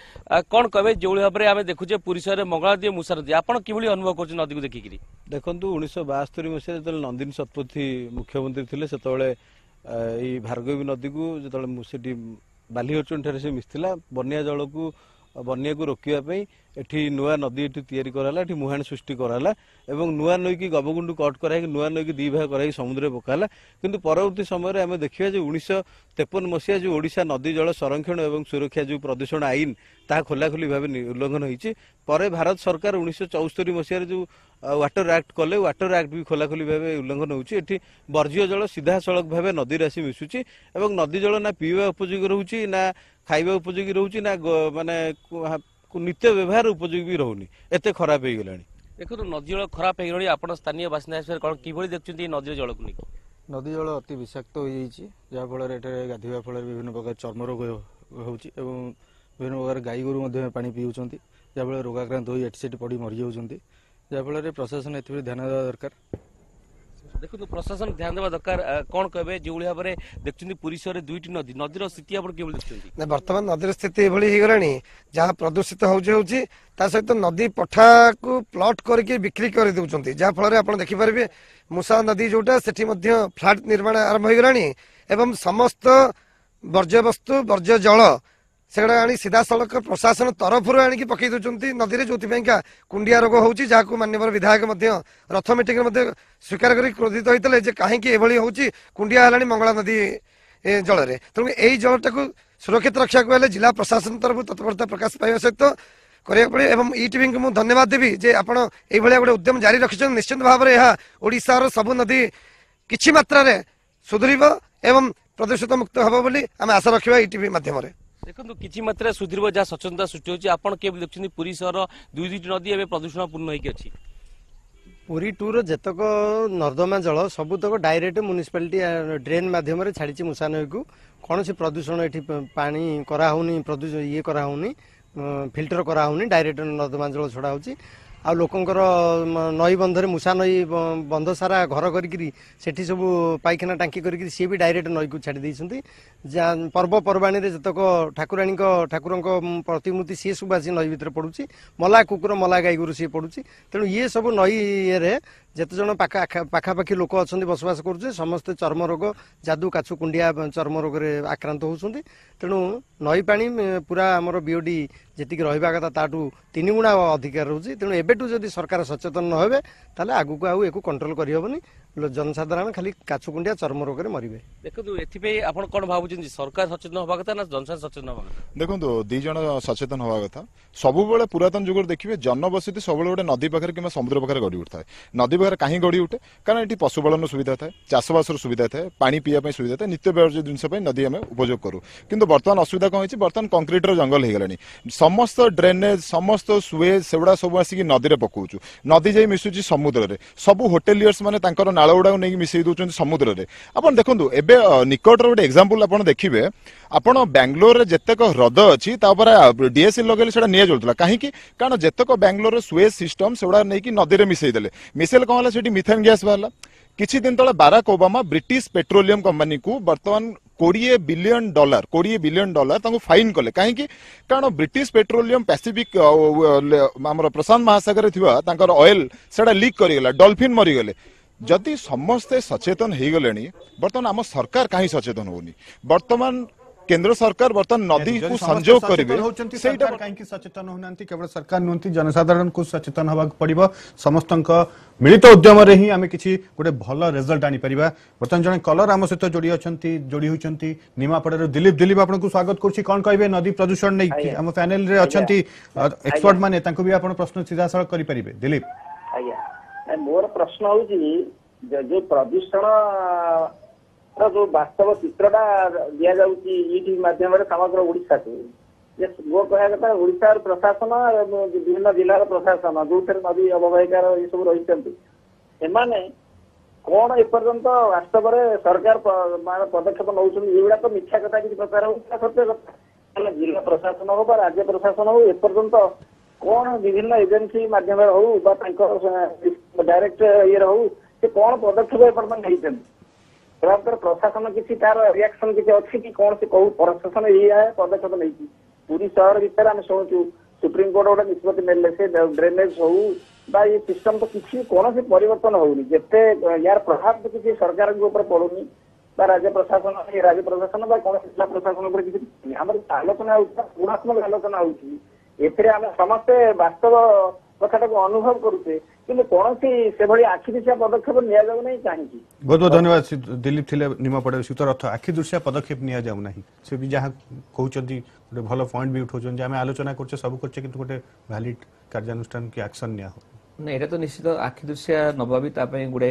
कौन कहे जो भाव में आम देखुचे पुरी सहर मंगला नदी मूसा नदी आपड़ कि अनुभव कर नदी को देखिक देखो उन्नीस बास्तरी मसीह नंदिनी शतपथी मुख्यमंत्री थे से भार्गवी नदी को जो मुझे बालीहरचुन ठार से मिसला बनिया जल को बनिया को रोकवाई एटी नुआ नदी एटी कराला एटी मुहाण सृष्टि कराला नुआ नई की गबगुंड कट कराई नुआ नई की दी भाग कराई समुद्र पकाला किंतु परवर्ती समय आम देखा जो उन्नीस तेपन मसीहा जो ओडिशा नदी जल संरक्षण और सुरक्षा जो प्रदूषण आईन ता खोलाखोली भाव उल्लंघन होती भारत सरकार उन्नीस चौस्तरी मसीह जो वाटर एक्ट कले वाटर एक्ट भी खोलाखोली भाव उल्लंघन होती बर्ज्य जल सीधा सड़क भाव नदी राशि मिशुची नदी जल ना पीवा उपयोगी रोचे ना खाइबा उपयोगी रोचे ना मानने नित्य व्यवहार उपयोगी भी रोनी एत खराब हो गला देखो नदी जल खराब हो गई आप स्थानीय बासिंदा कौन कि देखते नदी जल को लेकिन नदी जल अति विषाक्त हो जाफल गाधवा फल विभिन्न प्रकार चर्म रोग होती विभिन्न प्रकार गाई गोरु पानी पीऊँच जहाँफल रोगाक्रांत हो एटी सेटी पड़ मरी जाऊँगी जहाँफल प्रशासन एथ ध्यान देवा दरकार देखो प्रशासन ध्यान देवा दरकार कौन कहे जो भाव में देखते पुरी सहर दुईट नदी नदीर स्थिति आप बर्तमान नदीर स्थिति ये जहाँ प्रदूषित होती सहित नदी पठा को प्लट करके बिक्री कर देते जहाँफल आप देखिपारे मूसा नदी जोटा से फ्लाट निर्माण आरंभ हो गलानी एवं समस्त वर्ज्यवस्तु वर्ज्य जल सेगड़ा आनी सीधा सड़क प्रशासन तरफ आणिक पकई दे नदी जो कुंडिया रोग होची जहाँ माननीय विधायक रथ मीटिंग स्वीकार कर क्रोधित होते कहीं हूँ कुंडिया है मंगला नदी जल में तेणु यही जलटा को सुरक्षित रखा हेल्ले जिला प्रशासन तरफ तत्परता प्रकाश पाइबा सहित कराया पड़े और ईटीवी को मुझे धन्यवाद देवी जे आप गोटे उद्यम जारी रखिच निश्चित भाव में यह ओडिशार सबु नदी किछि मात्रा सुधुरब एवं प्रदूषित मुक्त हम बोली आम आशा रखा ईटीवी माध्यम देखो किसी मात्रा सुधर जहाँ सचेतनता सृष्टि होती आप देखते पुरी सहर दुई दुईट नदी ए प्रदूषण पूर्ण होगी अच्छी पुरी टूर जतक नर्दमा जल सबुतक डायरेक्ट म्युनिसिपालिटी ड्रेन मध्यम छाड़ी मूसा नई को कौन से प्रदूषण ये पानी कराऊनी प्रदूषण ये कराऊनी फिल्टर कराऊनी डायरेक्ट नर्दमा जल छड़ा होची आ लोकंकर नई बंधर मूसा नई बंध सारा घर कर सब पायखाना टांकी कर सी भी डायरेक्ट नई को छाड़ी देती पर्वपर्वाणी जतक ठाकुराणी ठाकुर प्रतिमूर्ति सी सब आज नई भितर पड़ू मला कुकुर मला गाई गोरु सी पड़ू तेणु ये सब नई ये जिते जन पाखापाखि लोक अच्छा बसवास करुचे समस्ते चर्म रोग जादू काछु कुंडिया चर्म रोग आक्रांत होती तेणु नई पा पूरा आमर बीओडी जी रहा कथा ताठू तीन गुणा अधिकार रोचे तेणु एबेटू जदि सरकार सचेतन न होबे ताले आगु को आउ कंट्रोल करहबनी जनसाधारण खाली काछु कुंडिया चर्म रोग में मरबे देखो एथिपे आपण कोन भाबुचंदी सरकार सचेतन होबा कथा ना जनसाधारण सचेतन होबा कथा देखो दी जन सचेतन होबा कथा सब बेले पुरातन जुगर देखिबे जनबसति सब बेले गोटे नदी पाखर किमा समुद्र पाखर गड़ी उठता है नदी पाखर काहे गड़ी उठे कारण एठी पशुपालन सुविधा थाए चाषबासर सुविधा थाए पानी पिया पई सुविधा थाए नित्य व्यवहार जिनस पई नदी आमे उपयोग करू किंतु वर्तमान असुविधा कोन होइछि वर्तमान कंक्रीटर जंगल हे गलानी समस्त ड्रेनेज समस्त सुएज सेवडा सब आसी नदी रे पकोउछु नदी जाई मिसुछि समुद्र रे सब होटेलियर्स माने तांकर नाला उडा नै मिसै दोचन समुद्र रे आपण देखंदु एबे निकट रे एग्जांपल आपण देखिबे आपण बेंगलोर रे जतेक ह्रद अछि ता पर डीएससी लगेले सेडा निया जलतला काहे कि कारण जतेक बेंगलोर रे सुएज सिस्टम सेडा नै कि नदी रे मिसै देले मिसेल कहला सेठी मिथेन गैस बाहरला किछि दिन तले Barack Obama British Petroleum company को वर्तमान कोड़े बिलियन डॉलर कोड़े बिलियन डॉलर तांको फाइन कले कहीं कारण ब्रिटिश पेट्रोलियम पैसिफिक आम प्रशांत महासागर तांकर ऑयल सेटा लीक करगला डॉल्फिन मरीगले जदि समस्ते सचेतन हो गले बर्तमान आम सरकार कहीं सचेतन होनी बर्तमान केंद्र सरकार बर्तमान नदी को संजोग करेंगे सचेतन होना केवल सरकार नुहति जनसाधारण को सचेतन होगा पड़ो समस्त मिलित उद्यम ही आम किसी गोटे भल रिजल्ट आनी पारिबा बर्तमान जन कलर आम सहित जोड़ी अच्छा जोड़ी होती निमापड़ा दिलीप दिलीप आपको स्वागत करुच्ची कौन कहे नदी प्रदूषण नहीं आम पैनल अच्छा एक्सपर्ट मैंने भी आप प्रश्न सीधा साल करेंगे दिलीप आज्ञा मोर प्रश्न हूँ प्रदूषण जो वास्तव चित्रटा दि जाऊँगी मध्यम समग्र ओडिशा को मो कह कथा प्रशासन विभिन्न जिलार प्रशासन जो नदी अववाहिकार ये सब रही कौन एपर्यंत वास्तव में सरकार पदक्षेप नौरा तो मिथ्या कथा कि प्रचार होता सत्य कथा जिला प्रशासन हो राज्य प्रशासन हो एपर्यंत कौन विभिन्न एजेन्सी मध्यम हो डायरेक्ट ये हो कौन पदक्षेप एपर्यंत नहीं प्रशासन किसी तार रिएक्शन किसी अच्छी कि कौन से कहू प्रशासन ये पदक्षेप नहीं पूरी सहर भितर आम शुणु सुप्रीम कोर्ट गोटे निष्पत्ति मिले से ड्रेनेज हो सिस्टम तो किसी कौन से परिवर्तन होनी जिते यार प्रभाव तो किसी सरकार के ऊपर पड़ूनी राज्य प्रशासन राज्य प्रशासन कौन जिला प्रशासन किसी आम आलोचना गुणात्मक आलोचना हो समस्ते वास्तव कथा को अनुभव करुचे कि कौन से आखि दृश्या पदक्षेप नि कहीं बहुत बहुत धन्यवाद दिलीप थे निमापड़ा सूतरथ आखि दृश्या पदक्षेप नि से भी जहाँ कहते गोटे भल पॉइंट भी उठाऊँ आम आलोचना करें सब करें कि गोटे भैलीड कार्यानुष्ठान की एक्शन नि ना यहाँ तो निश्चित आखि दृश्या नवा भी गुड़े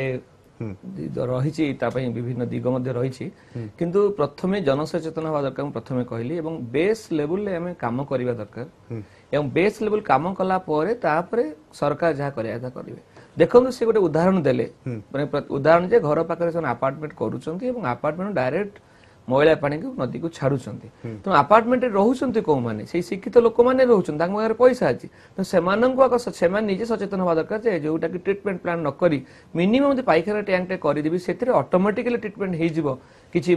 रही विभिन्न दिग मध्य रही किंतु प्रथम जनसचेतन हवा दरकार प्रथम कहली बेस लेवल आम कम करवा दरकार एवं बेस लेवल कम कला सरकार जहाँ करें देखो सी गोटे उदाहरण देले उदाहरण जे घर पाखे से आपार्टमेंट करूँगी डायरेक्ट मैला पानी नदी को छाड़ तेणु आपार्टमेंट रोचे कौ मैंने से शिक्षित लोक मैंने रोचे पैसा अच्छी तो से निजे सचेतन हवा दरकार जोटा कि ट्रिटमेंट प्लान नक मिनिमम पाइखाना टैंक टे करदेवी से ऑटोमेटिकली ट्रिटमेंट हो किछि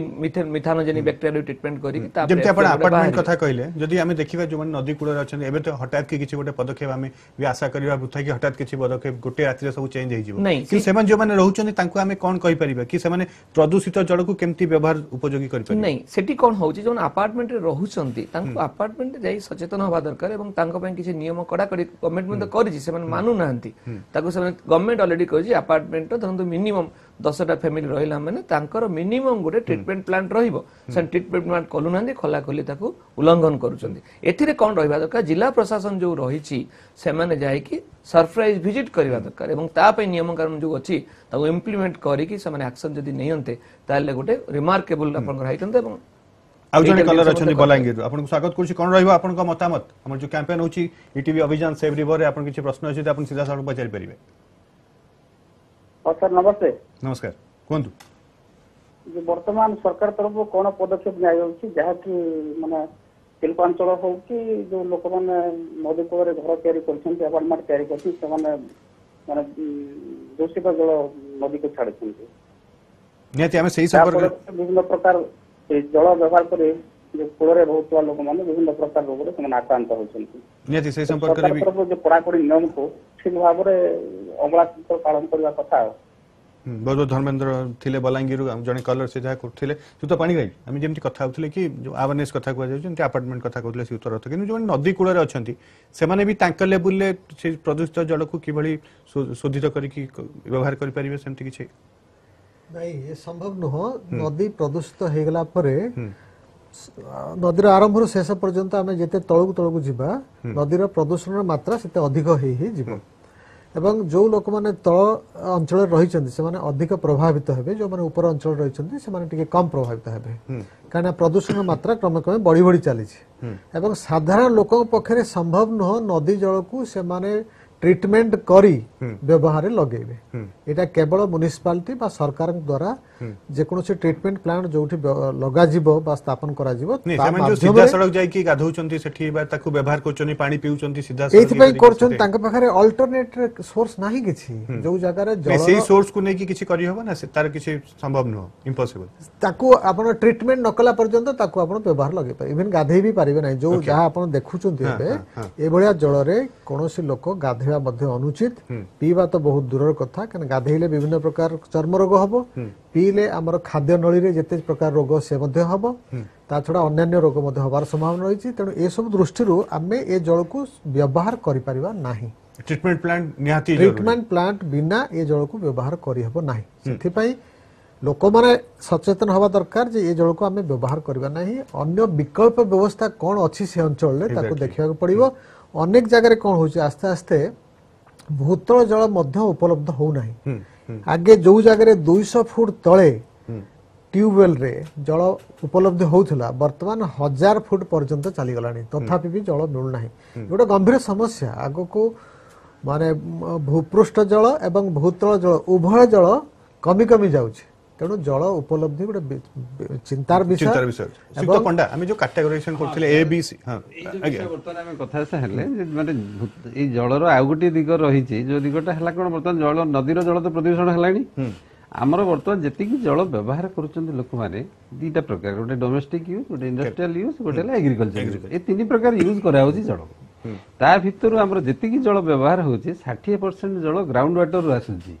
मिथानोजेनिक बैक्टेरिया ट्रीटमेंट करी जेमते आपण अपार्टमेंट कथा कहले जदि आमे देखिबा जो माने नदी कूड़ा रहछन एबे तो हटात कि किछि गोटे पदक्षेप आमे भी आशा करिबा बुथा कि हटात किछि पदक्षेप गोटे रात्रि सब चेंज होई जिवो कि सेमन जो माने रहउछन तांको आमे कोन कहि परिबा कि सेमने प्रदूषित जल को केमती व्यवहार उपयोगी करि परिबा नै सेठी कोन होउछि जोन अपार्टमेंट रे रहउछनती तांको अपार्टमेंट जाई सचेतन होबा दरकार एवं तांको पय किछि नियम कडा करी गवर्नमेंट में तो करिछि सेमन मानु नाहंती ताको सेमन गवर्नमेंट ऑलरेडी करिछि अपार्टमेंट तो धरन तो मिनिमम दस टा फैमिली रहिला माने तांकर मिनिमम गोटे ट्रीटमेंट प्लांट रहिबो सन ट्रीटमेंट प्लांट कलु नांदी खोला खोली ताकू उल्लंघन करूचंदी एथिरे कोन रहिबा दरकार जिला प्रशासन जो रहिछि सेमाने जाय कि सरप्राइज विजिट करबा दरकार एवं ता पे नियम कानून जो अछि ताकू इंप्लीमेंट करी कि सेमाने एक्शन जदी नहियंते ताले गोटे रिमार्केबल आपन रहितंते एवं आउ जने कलर अछि बलांगीर आपन स्वागत करछि कोन रहिबा आपन का मतामत हमर जो कैंपेन होछि ईटीवी अभियान सेव रिवर रे आपन किछि प्रश्न अछि त आपन सीधा साफ पचारि परिबे सर नमस्ते नमस्कार कहतु जो वर्तमान सरकार तरफ कौन पदक्षेप नि जहाँकि मानने शिल्पांचल हो कि जो लोक मैंने नदी कूल घर या अपार्टमेंट तैयारी कर दूषित जल नदी को छाड़ विभिन्न प्रकार जल व्यवहार कर कूल रोक लोक मैंने विभिन्न प्रकार रोग से आक्रांत होती पढ़ापढ़ी नियम को ठीक भाव में अमलात्मक पालन करने कथा बहुत बहुत धर्मेन्द्र थे बलांगीर जड़े कलर से जहाँ करते सूत पाणीग्राही आम जमी कथ होते कि आवेरनेस कथ कहते आपार्टमेंट कथ कहते सूत रथ कि जो नदी कूल अच्छा से भी तांकर लेवल से प्रदूषित जल को किभली शोधित करके व्यवहार करेंगे सेमती किसी नहीं संभव नुह नदी प्रदूषित होगला नदीर आरंभ शेष पर्यंत आम जिते तौक तौक जावा नदीर प्रदूषण मात्रा से अधिक हो एवं जो लोक मैंने तल अंचल रही से अधिक प्रभावित हे जो मैंने ऊपर अंचल रही से कम प्रभावित हे कहीं प्रदूषण मात्रा क्रमे क्रमे बढ़ी बढ़ी चली साधारण लोक पक्षे संभव नुह नदी जल को ट्रीटमेंट करी व्यवहार लगे यहाँ केवल म्युनिसिपालिटी सरकार द्वारा जेको ट्रीटमेंट प्लांट जो लगा स्थापन कर अल्टरनेट सोर्स ना कि जो जगह संभव नुह इम्पॉसिबल ट्रीटमेंट नकला पर्यंत व्यवहार लगे पारे गाधे भी पारे ना जो जहाँ देखुंत जल कौन लोक गाधे अनुचित पीवा तो बहुत दूर कथा क्या गाधेले विभिन्न प्रकार चर्म रोग हम पीले आमर खाद्य नली जिते प्रकार रोग से हम ताछड़ा अन्य रोग हबार संभावना रही तेणु ए सब दृष्टि आम ए जल को व्यवहार करिपरिबा नाही ट्रीटमेंट प्लांट निहाती ट्रीटमेंट प्लांट बिना ए जल को व्यवहार करहबो नाही से लोक मैंने सचेतन हवा दरकार ये जल को आम व्यवहार करवा नाही अन्य विकल्प व्यवस्था कौन अच्छी से अंचल देखा पड़ो अनेक जगह कौन हो आस्ते आस्ते भूतल जल उपलब्ध होना आगे जो जगह दुई सौ फुट तले ट्यूबवेल रे जल उपलब्ध होता बर्तमान हजार फुट पर्यंत चली गला तथापि भी जल मिलूना गोटे गंभीर समस्या आग को माने भूपृष्ठ जल एवं भूतल जल उभय जल कमी कमी जाउछ तेणु जल उपलब्धि गोटे चिंतार विषय सुक्त पंडा आम जो कैटेगोराइजेशन करथिले ए बी सी हां आगे बर्तन आम कथा से हेले माने ए जलर आ गोटी दिग रही छी जो दिगटा हला कोन बर्तन जल नदीर जल तो प्रदूषण हलानी आमर बर्तन जति कि जल व्यवहार करछन लोक माने दीटा प्रकार गोटे डोमेस्टिक यूज गोटे इंडस्ट्रियल यूज गोटे एग्रीकल्चर ए तीन प्रकार यूज करा होची जल ता भितर आमर जति कि जल व्यवहार होची साठ परसेंट जल ग्राउंड वाटर रु आसुची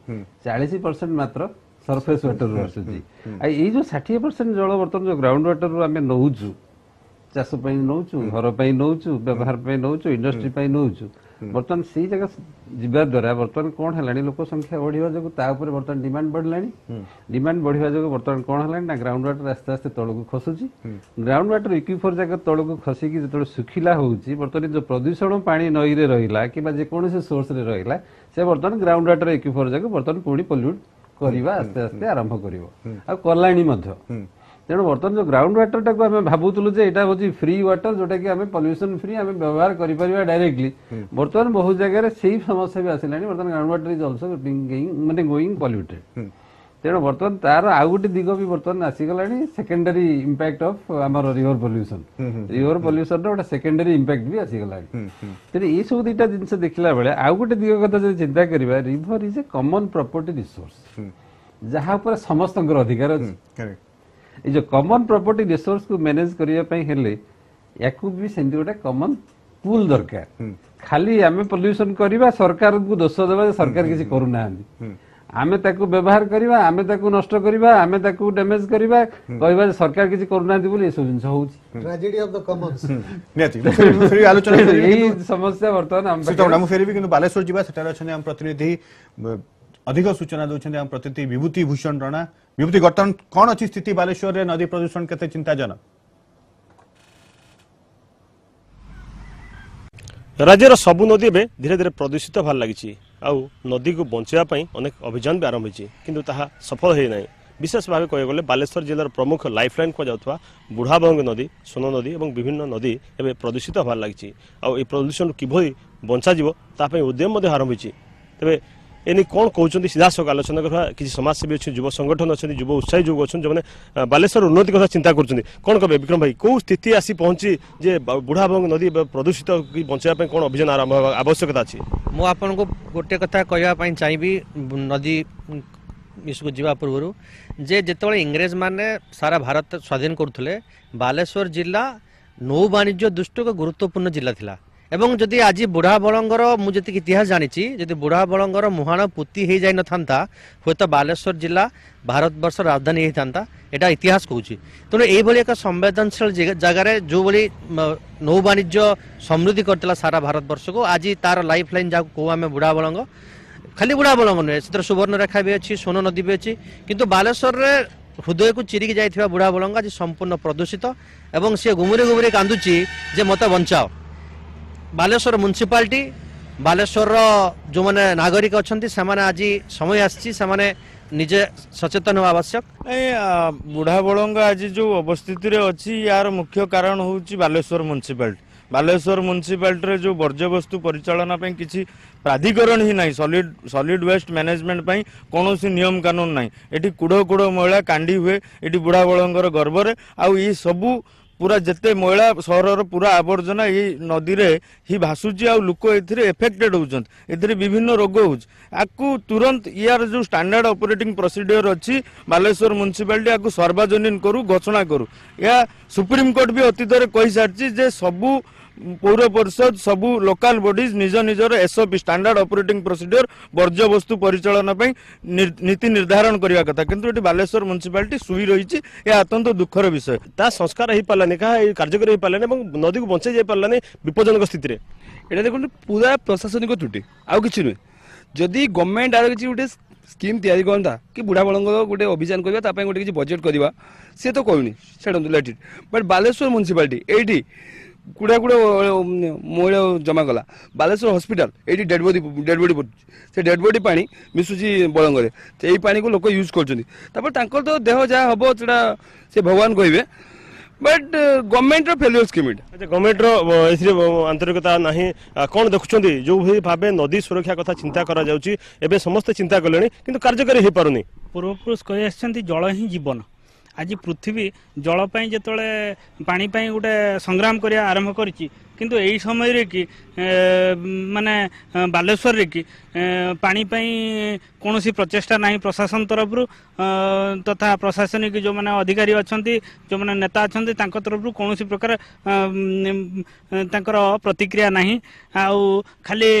चालीस परसेंट मात्र सरफेस वाटर आसुची आई जो साठ परसेंट जल बर्तन जो ग्राउंड वाटर आम नौचु चाष नौचु घर नौचु व्यवहार नौचु इंडस्ट्री नौचु बर्तन से जगह जीवा द्वारा बर्तन कौन है लोक संख्या बढ़िया जो बर्तन डिमांड बढ़लानी डिमांड बढ़िया जो बर्तन कौन है ग्राउंड वाटर आस्ते आस्ते तौक खसुची ग्राउंड वाटर इक्विफोर जगह तौक खसिकी जो सुखिला होची बर्तन जो प्रदूषण पानी नई रे रहिला कि जेकोसी सोर्स रे रहिला से बर्तन ग्राउंड वाटर इक्विफोर जगह बर्तन पुणी पोल्यूट करवा आस्ते आस्ते आरंभ कर तेणु बर्तन जो ग्राउंड वाटर टाक आम भावुलु हूँ फ्री वाटर जोटा कि आम पल्यूशन फ्री आम व्यवहार कर डायरेक्टली बर्तमान बहुत जगह से समस्या भी आसला बर्तन ग्राउंड वाटर इज अल्सो मानते गोइंग पल्यूटेड तेणु बर्तन तार आउ गोटे दिग भी बर्तन आसीगला सेकेंडरी इंपैक्ट ऑफ आमर रिवर पल्यूशन रिवर पल्यूशन रोटे सेकेंडरी इंपैक्ट भी आसीगला तेणु ये सब दुटा जिन देखला बेले आउ गोटे दिग कथा जो चिंता करिबा river is a common property resource जहाँ पर समस्तंकर अधिकार अछि ये जो कॉमन प्रॉपर्टी रिसोर्स को मैनेज करने भी सेमती गोटे कॉमन पुल दरकार खाली आम पल्यूशन करवा सरकार को दोष देवा सरकार किसी करूना आम व्यवहार करवा आम नष्ट करवा आम डैमेज करवा कहवा सरकार किसी करूना ये सब जिन हूँ ट्रेजेडी ऑफ द कॉमन्स नियति आलोचना यही समस्या बर्तमान हम फेर भी बालेश्वर जीवा सेठार हम प्रतिनिधि अधिक सूचना दौरान हम प्रतिनिधि विभूति भूषण राणा विभूति बर्तमान कौन अच्छी स्थिति बालेश्वर रे नदी प्रदूषण केते चिंताजनक राज्यर सबु नदी एवं धीरे धीरे प्रदूषित भार लगी नदी को बचाई अनेक अभियान भी आरंभ होती किंतु ताहा सफल है ना विशेष भाव कह गले बालेश्वर जिलार प्रमुख लाइफलाइन कहुवा बुढ़ाबंग नदी सोन नदी और विभिन्न नदी एवं प्रदूषित भार लगी प्रदूषण किभली बचाव तापाई उद्यम आरंभ होती तेज एने कौन कहते सीधा सख आलोचना करवा किसी समाजसेवी अच्छे युव संगठन अच्छे युव उत्साही युवक अच्छे जो बालेश्वर उन्नति कथा चिंता करें कौन कहे विक्रम भाई कौ स्थिति आसी पहुंची जे बुढ़ाबंग नदी प्रदूषित कि बचाई कौन अभियान आरंभ आवश्यकता अच्छी मु आपन को गोटे कथा कहवाई चाहिए नदी इसको जावा पूर्व जे जो इंग्रेज मैंने सारा भारत स्वाधीन करुले बालेश्वर जिला नौ वाणिज्य दृष्टि गुरुत्वपूर्ण जिला था एवं जदि आज बुढ़ा बलंगर मुझे इतिहास जानी जदि बुढ़ा बलंगर मुहाण पोती हो जान था हूँ तो बालेश्वर जिला भारतवर्ष राजधानी होता यहाँ इतिहास कहूँ तेणु यही एक संवेदनशील जगार जो भाई नौ वाणिज्य समृद्धि करता सारा भारतवर्ष को आज तार लाइफ लाइन जहाँ कहूँ आम बुढ़ा बलंग खाली बुढ़ा बलंग नुहे से सुवर्णरेखा भी अच्छी सोन नदी भी अच्छी कितु बालेश्वर हृदय को चिरिकी जाइथिबा बुढ़ा बलंग आज संपूर्ण प्रदूषित और सी गुमुरी गुमुरी कांदुची जे मत बचाओ बालेश्वर म्युनिसिपालिटी बालेश्वर जो माने नागरिक अच्छे से आज समय आसी निजे सचेतन होगा आवश्यक बुढ़ा बलंग आज जो अवस्थित अच्छी यार मुख्य कारण हूँ बालेश्वर म्युनिसिपालिटी बालेश्वर म्युनिसिपालिटी जो बर्ज्यवस्तु परिचालन किसी प्राधिकरण ही नहीं सॉलिड सॉलिड वेस्ट मैनेजमेंट कौन सी नियम कानून ना ये कूड़ कूड़ महिला कांडी हुए ये बुढ़ा बलंगर गर्वर आउ ये सबू पूरा जिते मैला सहर पूरा आवर्जना ये नदी रे ही भासुची आ लोक एफेक्टेड होती विभिन्न रोग हो आपको तुरंत यार जो स्टैंडर्ड ऑपरेटिंग प्रोसीड्यूर अच्छी बालेश्वर म्युनिसिपालिटी आपको सर्वजनीन करू घोषणा करू या सुप्रीम कोर्ट भी अतीत रे कहि सारछि जे सबू पौर परिषद सबू लोकाल बॉडीज निज निजर एसओपी स्टैंडर्ड ऑपरेटिंग प्रोसीड्यूर बर्ज्य वस्तु परिचालन पर नीति निर्धारण करने कथा किंतु बालेश्वर म्युनिसिपालिटी सुई रही यह अत्यंत दुखर विषय ता संस्कार हो पारानी क्या कार्यकारी हो पारानी और नदी को बचाई जा पारानी विपज्जनक स्थिति यहाँ देखो पूरा प्रशासनिक त्रुटि आउ कि नुहे जदि गवर्नमेंट आर कि गोटे स्कीम तैयारी करता कि बुढ़ा बलंगर गोटे अभियान करवा गोटे किसी बजेट करवा सी तो कहूनी छाड़ू लेट बट बालेश्वर म्युनिसिपालिटी ये कूड़ा कूड़ा मैला जमा गला बालेश्वर हॉस्पिटल ये डेड बॉडी डेड बॉडी पड़े से डेड बॉडी पानी मिसुची बलंगे तो यही पानी को लोक यूज कर देह जहाँ हम से भगवान कहे बट गवर्नमेंट रो फेलियर स्कीम अच्छा गवर्नमेंट रो आंतरिकता नाही कोन देखुछंती जो भाव नदी सुरक्षा कथा चिंता करा जाउची एबे समस्त चिंता करलेनी किंतु कार्यकारी हे पारुनी पूर्वपुरुष कहि आछंती जल ही जीवन आज पृथ्वी जल पई जेतळे पानी पई गुटे संग्राम करिया आरंभ करची किंतु एई समय रे कि माने बालेश्वर रे कि पानी पई कोनोसी प्रचेष्टा नाही प्रशासन तरफ रु तथा प्रशासनिक जो माने अधिकारी अछंती जो माने नेता अछंती तांको तरफ रु कोनोसी प्रकार तांकर प्रतिक्रिया नाही आउ खाली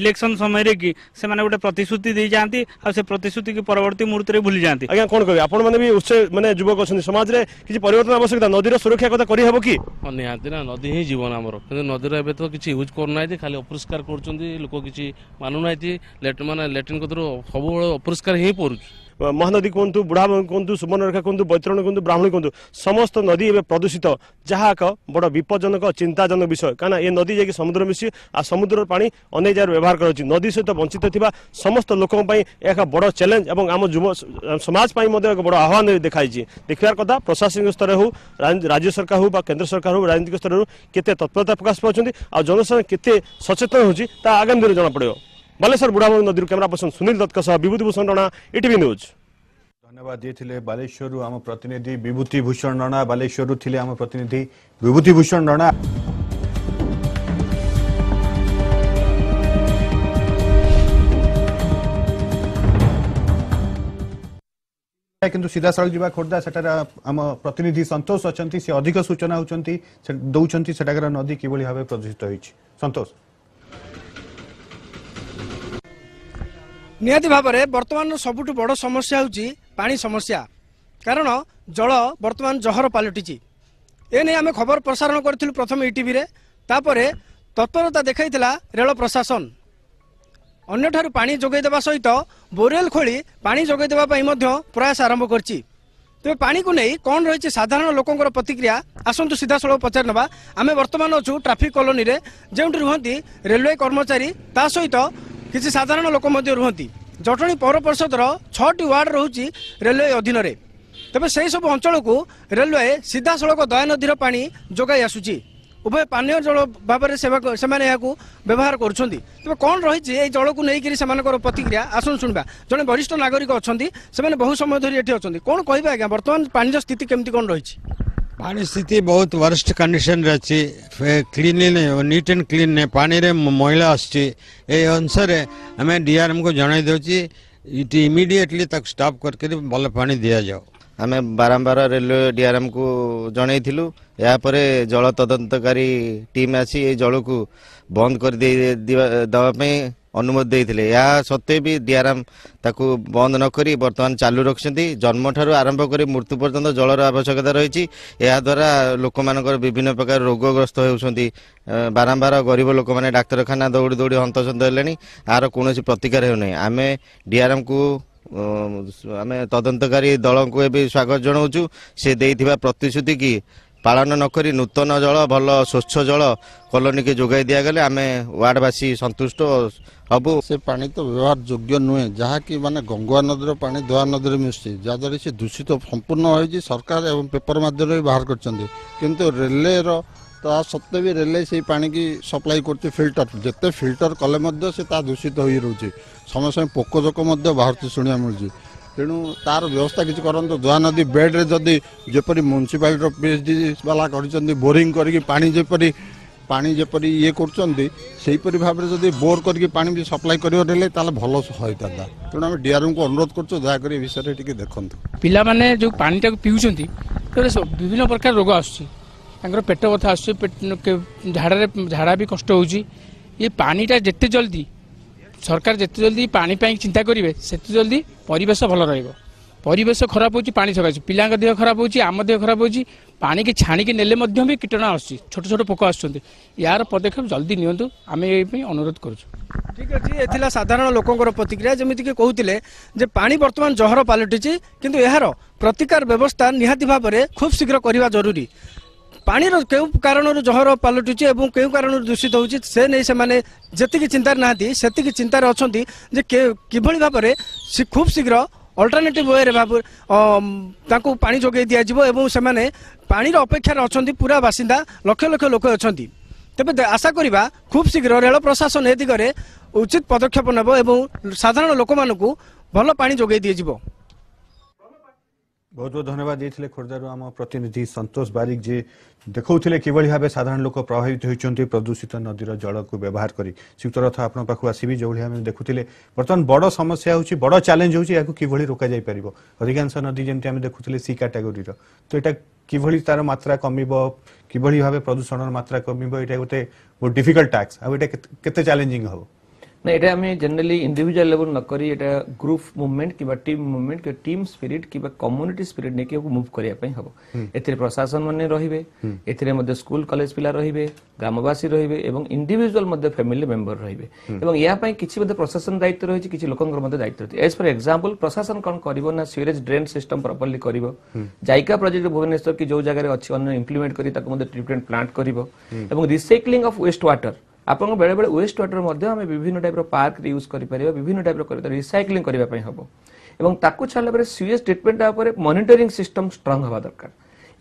इलेक्शन समय रे कि से माने गुटे प्रतिश्रुति दे जांती आ से प्रतिश्रुति की परवर्ती मुहूर्त रे भूली जांती आज्ञा कोन कहबे आपण माने भी उच्च माने युवक अछंती समाज रे किछि परिवर्तन आवश्यकता नदी रो सुरक्षा कथा करि हेबो कि निहाती ना नदी ही जीवन आमर नदी रे तो किछि यूज करना है खाली अपरिष्कार करछंती लोक किछि मानु नाहीती लेट माने लेटिन कतरो सब अपरिष्कार ही पड़ुछ महानदी कहतु बुढ़ाबंग कहतु सुवर्णरेखा कहतु बैतरणी कहतु ब्राह्मणी कहतु समस्त नदी एवं प्रदूषित जहाँ एक बड़ विपज्जनक चिंताजनक विषय कहना ये नदी जाकि समुद्र मिशी आ समुद्र पानी अनेक जगह व्यवहार करुच्ची नदी सहित वंचित थिबा समस्त लोकों पई एक बड़ चैलेंज और आम युवा समाज पई मध्ये एक बड़ आह्वान देखाई देखा कदा प्रशासनिक स्तर हो राज्य सरकार हो केन्द्र सरकार हो राजनीतिक स्तर हो केते तत्परता प्रकाश पाउछंती आ जनसाधारण केते सचेतन होउची ता आगामी दिन जना पड़ियो बालेश्वर बुढ़ाबंग नदी camera person Sunil Dutt Bibhuti Bhushan Rana ETV news धन्यवाद दिए बालेश्वर आम प्रतिनिधि विभूति भूषण राणा बालेश्वर थिले आम प्रतिनिधि विभूति भूषण राणा किंतु सीधा साल जीवा खोर्धा सेटार आम प्रतिनिधि संतोष अछंती से अधिक सूचना होचंती दउचंती सेटाकर नदी किबोली भाबे प्रदूषित होईछ संतोष निहाती भावरे वर्तमान सबुठ बड़ समस्या होची पानी समस्या कारण जल वर्तमान जहर पलटि एने आम खबर प्रसारण करूँ प्रथम ईटीवी रे तापर तत्परता देखा रेल प्रशासन अन्यठारु पानी जोगेदेवा सहित बोरेल खोली पानी जोगेदेवा प्रयास आरंभ करछि तेज पानी को नहीं कौन रही साधारण लोकंर प्रतिक्रिया आसतु सीधा सड़क पचार ना आम बर्तमान अच्छू ट्राफिक कॉलोनी रे जो रुहंती रेलवे कर्मचारी ता सहित किसी साधारण लोक रुहति जटणी पौर परिषदर छोटी वार्ड रोच रेलवे अधीन रे तबे से सब अंचल को रेलवे सीधा सड़क दया नदीर पानी जोगाई आसुची उभय पानीय जल भाव में व्यवहार करुँच तेज कौन रही है जल को लेकर प्रतिक्रिया आसन शुणा जड़े वरिष्ठ नागरिक अच्छा से बहु समय धरी ये अच्छा कौन कह आज बर्तमान पानी स्थिति केमती कौन रही पानी स्थिति बहुत वर्स्ट कंडीशन अच्छी क्लीन नीट एंड क्लीन ने पानी रे मैला आसुच्छे ए अनुसार आम डीआरएम को जन दौर इमिडिएटली तक स्टॉप करके भल पानी दिया जाओ आम बारंबार रेलवे डीआरएम को जनइलु यापर जल तदंतकारी टीम आसी जल को बंद कर देवाई अनुमति देते यहाँ सत्वे भी डीआरएम ताकू बंद नक बर्तमान चालू रखिंट जन्म ठार आरंभ कर मृत्यु पर्यंत जलर आवश्यकता रही द्वारा लोक मान विभिन्न प्रकार रोगग्रस्त होती बारंबार गरीब लोक मैंने डाक्तखाना दौड़ी दौड़ी हंतसंत है यार कौन प्रतिकार होना आम डीआरएम को आम तदंतकारी दल को भी स्वागत जनाऊँ से देवा प्रतिश्रुति की पालन नक नूतन जल भल स्वच्छ जल कॉलोनी के जोगाई दिया गले आमे वार्डवासी संतुष्ट हबु से पानी तो व्यवहार योग्य नुहे जहाँ कि माने गंगुआ नदीर पानी धुआ नदी में मिसुची जहाद्वारा से दूषित संपूर्ण हो सरकार एवं पेपर माध्यम भी बाहर करछंती किंतु रेलवेर ता सत्वे भी रेलवे से पानी की सप्लाई करती फिल्टर जिते फिल्टर कले से दूषित हो रोचे समय समय पोक जोक बाहर शुणा मिलूँ तेणु तार व्यवस्था किसी करते धुआ नदी बेड रे जदि जेपरी म्यूनिशिपालिटी पीएचडी वाला कर बोरिंग करके पानी जेपरी पानी जेपरी ये करपरी भाव में जब बोर करके पानी भी सप्लाई करें ताले भल होता तेणु आम डीआरएम को अनुरोध करूँ दयाकोरी ये विषय टी देखु पिला माने जो पानी टाक पीउछंती विभिन्न प्रकार रोग आसुची पेट बथा आसुची झाड़ा झाड़ा भी कष्ट होउची ये पानीटा जिते जल्दी सरकार जिते जल्दी पानी पाई चिंता करेंगे सेते जल्दी परिवेश भल रवेश खराब हो पानी सकाशे पिला देह खराब होम देह खराब हो पानी की छाणिकी नेले भी कीटाणु छोट छोट पोक आसार पदक्षेप जल्दी नियंतु आम ये अनुरोध कर ठीक अच्छे ये साधारण लोकंर प्रतिक्रिया जमीक कहते जे पानी बर्तमान जहर पलटि किंतु यार प्रतिकार व्यवस्था निहाती भाव में खूब शीघ्र करवा जरूरी पानी क्यों कारण जहर पलटुची और क्यों कारण दूषित होती से नहीं से जितकी चिंतार ना से चिंतार अच्छा कि भाव में खूब शीघ्र अल्टरनेटिव वे बाबू पा जोगे दिज्व से पानी अपेक्षार अच्छा पूरा बासिंदा लक्ष लक्ष लोक अच्छा तेज आशा करवा खूब शीघ्र रेल प्रशासन ए दिगरे उचित पदक्षेप नेब और साधारण लोक मानक भल पा जोगे दिज्व। बहुत बहुत धन्यवाद देते खोर्धार आम प्रतिनिधि संतोष बारिक जी देखते कि भाव साधारण लोक प्रभावित होती प्रदूषित नदीर जल को व्यवहार कर सीत रथ आप आसवि जो भाई देखुले बर्तमान बड़ समस्या होची बड़ चैलेंज होची या कि रोक जापर अधिकांश नदी जमी आम देखुले सी कैटेगोरी तो यहाँ कि तार मात्रा कम कि भाव प्रदूषण मात्रा कम ये गोटे बहुत डिफिकल्ट टास्क आउ ये चैलेंजिंग हम ना ये आम जेनेली इंडिविजुअल लेवल नक ग्रुप मुवमेंट कि टीम मुवमेंट कि टीम स्पिरिट कि कम्युनिटी स्पिरिट नहीं मूव करने हम ए प्रशासन मैंने रही स्कूल कॉलेज पिला रही ग्रामवासी रही इंडिविजुअल फैमिली मेंबर रही या किसी प्रशासन दायित्व रही किसी लोकंर दायित्व रही एज फर एग्जांपल प्रशासन कौन करना सीवरेज ड्रेन सिस्टम प्रॉपर्ली कर जायका प्रोजेक्ट भुवनेश्वर की जो जगह अच्छी इम्प्लीमेंट कर ट्रीटमेंट प्लांट कर रिसाइक्लिंग ऑफ वेस्ट वाटर आप बेले बेले वेस्ट वाटर मध्य विभिन्न टाइप पार्क यूज करें विभिन्न टाइप रिसाइक्लिंग हम और ताकू छाड़ा sewage treatment monitoring system strong हवा दरकार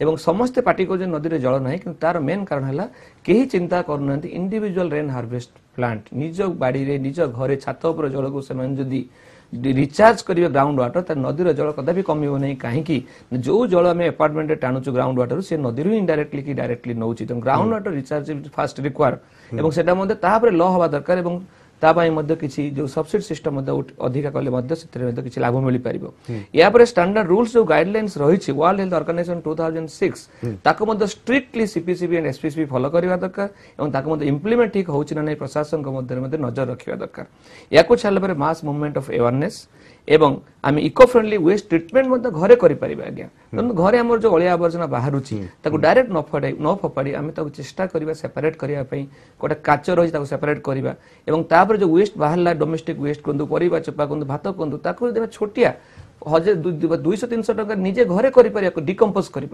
एवं समस्त पार्टी को नदी में जल ना कि तार मेन कारण है कहीं चिंता करना इंडिविजुअल रेन हार्वेस्ट प्लांट निज बाड़ी निज घर छात उपर जल को रिचार्ज करेंगे ग्राउंड वाटर तर नदीर जल कदापि कम नहीं कहीं जो जल आम एपार्टमेंट टाणुचु ग्राउंड वाटर से नदी ही इनडायरेक्टली कि डायरेक्टली नौ तो ground water recharge fast require law हवा दरकार किसी जो सब्सिडी सिस्टम अधिका कले किसी लाभ मिल पार यापर स्टैंडर्ड रूल्स जो गाइडलाइंस रही world health Organization two thousand six strictly CPCB and SPCB follow करवा दरकार इम्प्लीमेंट ठीक हो प्रशासन नजर रखा दरकार या छाला मास मूवमेंट ऑफ अवेयरनेस एवं आम इको फ्रेंडली वेस्ट ट्रीटमेंट घरे घरे आम जो अलिया आवर्जना बाहर डायरेक्ट न फड़ाई न फोपाड़ी आम चेष्टा करवा सेपरेट करने गोटे काच रही सेपरेट करवा जो वेस्ट बाहर डोमेस्टिक वेस्ट कहूँ पर चोपा कहूँ भात कहूँ छोटिया हजार दुई तीन सौ टका निजे घरे डिकम्पोज करें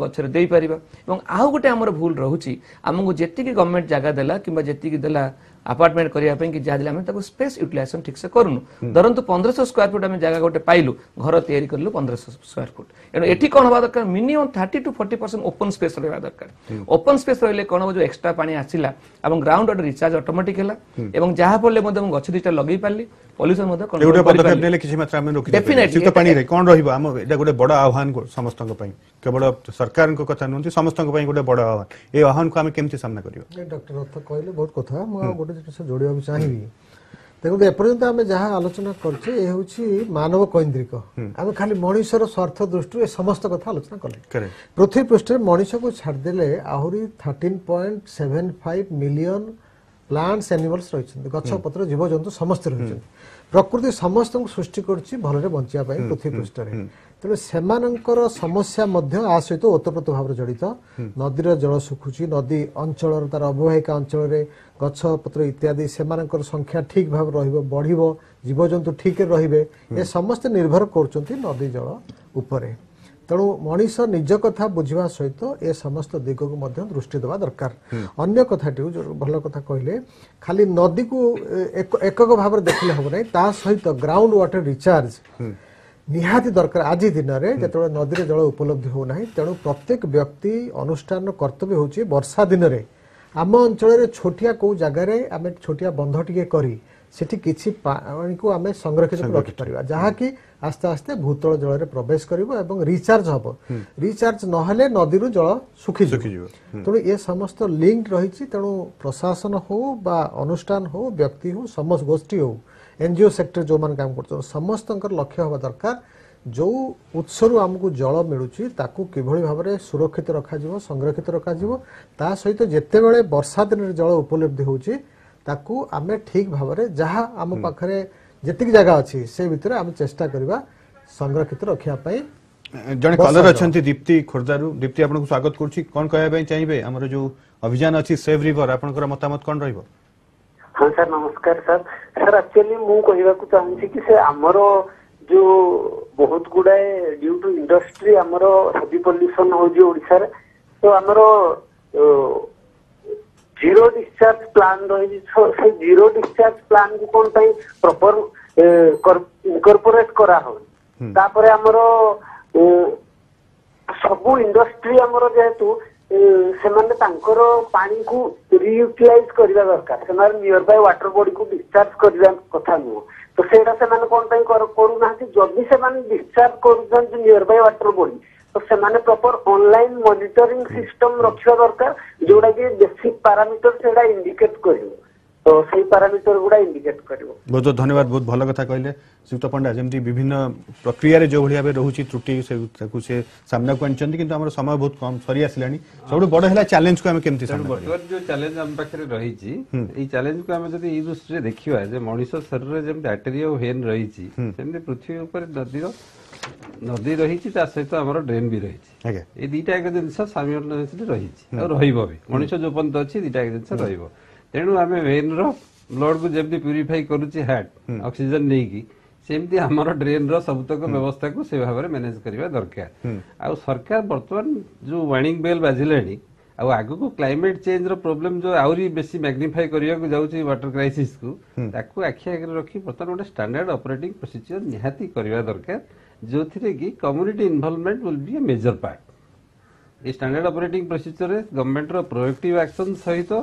गचर दे पार आउ गोटे आम भूल रही आमको जीक गवर्नमेंट जगह देला कि जीक देला अपार्टमेंट करने कि जहाँ स्पेस यूटिलाइजेशन ठीक से करूँ धरतु पंद्रह सौ स्क्वायर फुट आम जगह गोटे पाइलु घर तैयारी करूँ पंद्रह सौ स्क्वायर फुट एणु एटी कौन हवा दरकार minimum thirty to forty percent open space रहा दरकार ओपन स्पेस रही कौन हम जो एक्सट्रा पानी आसला ग्राउंड वाटर रिचार्ज ऑटोमेटिक है जहाँ फल गछ दुटा लगे पार्ली आलोचना कर मानव कैंद्रिक आम खाली मनुष्य स्वार्थ दृष्टि समस्त कथा आलोचना कले पृथ्वी पृष्ठ मनुष्य को छाड़देले आहरी thirteen point seven five million plants animals रही गछ पत्र जीवजंतु समस्त रही प्रकृति समस्त सृष्टि कर भल बचाप पृथ्वी पृष्ठ तेणु से समस्या आ सहित ओतप्रोत भाव जड़ित नदीर जल सुखुची नदी अंचल तार अववाहिका अंचल गछ पत्र इत्यादि से संख्या ठीक भाव बढ़ जीवजंतु ठीक रे ये समस्ते निर्भर कर नदी जल उपर तेणु मनीष निज कथा बुझा सहित ए समस्त दिग को दृष्टि देवा दरकार अन्य कथाटी जो भल कथा कहले खाली नदी को एकक एक भाव देखने हम ना ता सहित ग्राउंड वाटर रिचार्ज निहाती दरकार आज दिन में जो नदी जल उपलब्ध होना तेणु प्रत्येक व्यक्ति अनुष्ठान कर्तव्य हूँ वर्षा दिन में आम अंचल छोटिया कौ जगार आम छोटिया बंध टे सेठी किसी पानी को आम संरक्षित रखिपर जहाँकि आस्ते आस्ते भूतल जल प्रवेश कर रिचार्ज हम रिचार्ज नहले नदी जल सुखी तेणु ये समस्त लिंक रही तेणु प्रशासन हो बा अनुष्ठान हो व्यक्ति हो समस्त गोष्ठी हो एनजीओ सेक्टर जो मैंने काम कर समस्त लक्ष्य हवा दरकार जो उत्सरू आमको जल मिलूँ ताकू किभली भावरे सुरक्षित रखा जीवो संरक्षित रखा जीवो ता सहित जेतेबेले वर्षा दिन जल उपलब्ध होउची ताकू आमे ठीक भाव में जहाँ आम पाखे जी जगह अच्छी से भितर आम चेष्टा करवा संरक्षित रखापी जड़े कलर अच्छा दीप्ति खोर्धारू दीप्ति आपको स्वागत कर चाहिए आमर जो अभियान अच्छी सेव रिवर आपनकर मतामत कौन रहिबो? हाँ सर नमस्कार सर सर एक्चुअली मु कहबाकू चाहूँगी कि से आमर जो बहुत गुड़ाए ड्यू टू इंडस्ट्री आमर हेवी पॉल्यूशन होड़िशार तो आमर जीरो डिस्चार्ज प्लान रही जीरो डिस्चार्ज प्लान को कौन प्रॉपर इनकॉर्पोरेट करा हो तापरे हमरो सब इंडस्ट्री हमरो जेतु से माने तांकरो पानी को रियूटिलाइज करबा दरकार सेना नियर बाय वाटर बॉडी को डिस्चार्ज करबा कथा नु तो सेटा से माने कोन पई करू नाथि जदी से माने डिस्चार्ज करजन नियर बाय वाटर बॉडी तो से माने प्रॉपर ऑनलाइन मॉनिटरिंग सिस्टम रखबा दरकार जोडा के बेसिक पैरामीटर सेडा इंडिकेट करियो तो सही पैरामीटर गुडा इंडिकेट करियो बहुत बहुत धन्यवाद बहुत भलो कथा कहले श्रीयुक्त पंडा जेमती विभिन्न प्रक्रिया रे जो भलिया बे रहूची त्रुटि से ताकू से सामना को आनचंती किंतु हमर समय बहुत कम सरी आसलानी सबसे बड हैला चैलेंज को हम केमती सामना करियो जो चैलेंज हम पाखरे रहीची ई चैलेंज को हम जदी ई दृष्टि रे देखियो जे मनुष्य शरीर रे जेम बैक्टीरिया ओ हेन रहीची सेमने पृथ्वी ऊपर नदी रो नदी रहीची ता सहित हमर ड्रेन भी रहीची ओके ई दुटा एक जिंस सामने रहीची और रहिबो भी मनुष्य जो पंत अछि दुटा एक जिंस रहिबो तेणु आम वेन ब्लड को जमी प्यूरीफाई करुच्चे ऑक्सीजन नहीं कि सेमती आम ड्रेन रबुतक व्यवस्था को से भाव में मैनेज करवा दरकार आ सरकार बर्तमान जो वार्निंग बेल बाजिले आग को क्लाइमेट चेंज रो प्रॉब्लम जो आउरी बेसी मैग्निफाई करने जाऊँगी वाटर क्राइसिस को आखि आगे रखी बर्तमान गोटे स्टैंडर्ड ऑपरेटिंग प्रोसीजर निहाती करवा दरकार जो थी कि community involvement will be a major part standard operating procedure government रो प्रोएक्टिव एक्शन सहित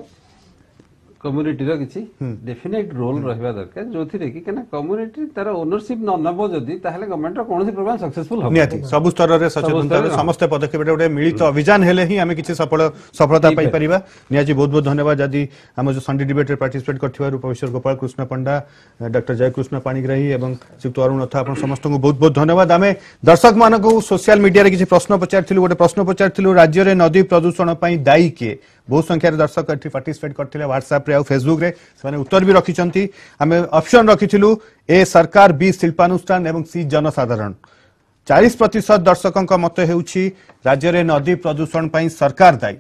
कम्युनिटी रो किछि डेफिनेट रोल रहबा दरकार जो थी कि कम्युनिटी तार ओनरशिप न नबो जदी ताहले गवर्नमेंट रो कोनोसी प्रोग्राम सक्सेसफुल होबो नियति सब स्तर रे सचेतनता रे समस्त पदक्षेप रे मिलित अभियान हेले ही आमे किछि सफल सफलता पाई परिबा नियाजी बहुत बहुत धन्यवाद जदी हम जो संडे डिबेट रे पार्टिसिपेट करथिबा प्रोफेसर गोपाल कृष्ण पंडा डॉक्टर जयकृष्ण पाणिग्राही एवं श्रीयुक्त अरुण अथा आपण समस्त को बहुत बहुत धन्यवाद आमे दर्शक मानक सोशल मीडिया रे किछि प्रश्न पचारथिलु गोटे प्रश्न पचारथिलु राज्य रे नदी प्रदूषण पई दायी के बहुत संख्या रे दर्शक करथि पार्टिसिपेट करथिले व्हाट्सएप रे फेसबुक रे सने उत्तर भी रखिचंती हमें ऑप्शन रखिथिलु ए सरकार बी शिल्पानुष्ठान एवं सी जनसाधारण चालीस प्रतिशत दर्शकों का मत हेउछि राज्य रे नदी प्रदूषण पई सरकार दायी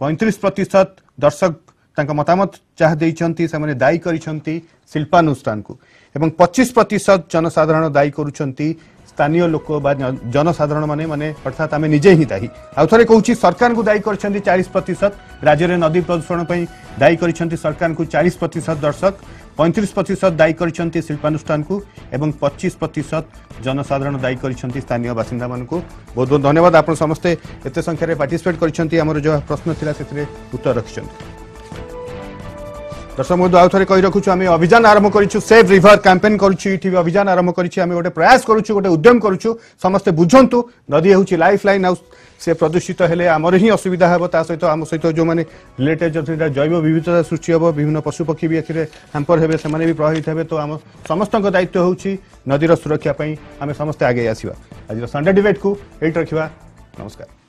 पैंतीस प्रतिशत दर्शक तांका मतामत चाह देइचंती सने दायी करिसंती शिल्पानुष्ठान को एवं पच्चीस प्रतिशत जनसाधारण दायी करूचंती स्थानीय लोक बा जनसाधारण माने माने अर्थात आम निजे ही दायी आउ थे कहूँ सरकार को दायी कर चालीस प्रतिशत राज्य में नदी प्रदूषण पर दायी कर सरकार को चालीस प्रतिशत दर्शक पैंतीस प्रतिशत दायी कर शिल्पानुष्ठान को एवं पच्चीस प्रतिशत जनसाधारण दायी कर स्थानीय बासिंदा मानक बहुत बहुत धन्यवाद आप समस्ते एत संख्यार में पार्टिसिपेट कर जो प्रश्न था से उत्तर रखिं दर्शक बंधु आउ थे कही रखुचु आम अभियान आरंभ करूँ सेव रिवर कैंपेन करूँ अभियान आरंभ करें गोटे प्रयास करूँ गोटे उद्यम करूँ समस्ते बुझंतु नदी हूँ लाइफ लाइन आउ से प्रदूषित हेले आमर ही असुविधा हे ता सहित आम सहित जो मैंने रिलेटेड जो जैव विविधता सृष्टि हे विभिन्न पशुपक्षी भी एखे हांपर हे से प्रभावित हे तो आम समस्त दायित्व होची नदीर सुरक्षापी आम समस्ते आगे आसवा आज संडे डिबेट को ये रखा नमस्कार।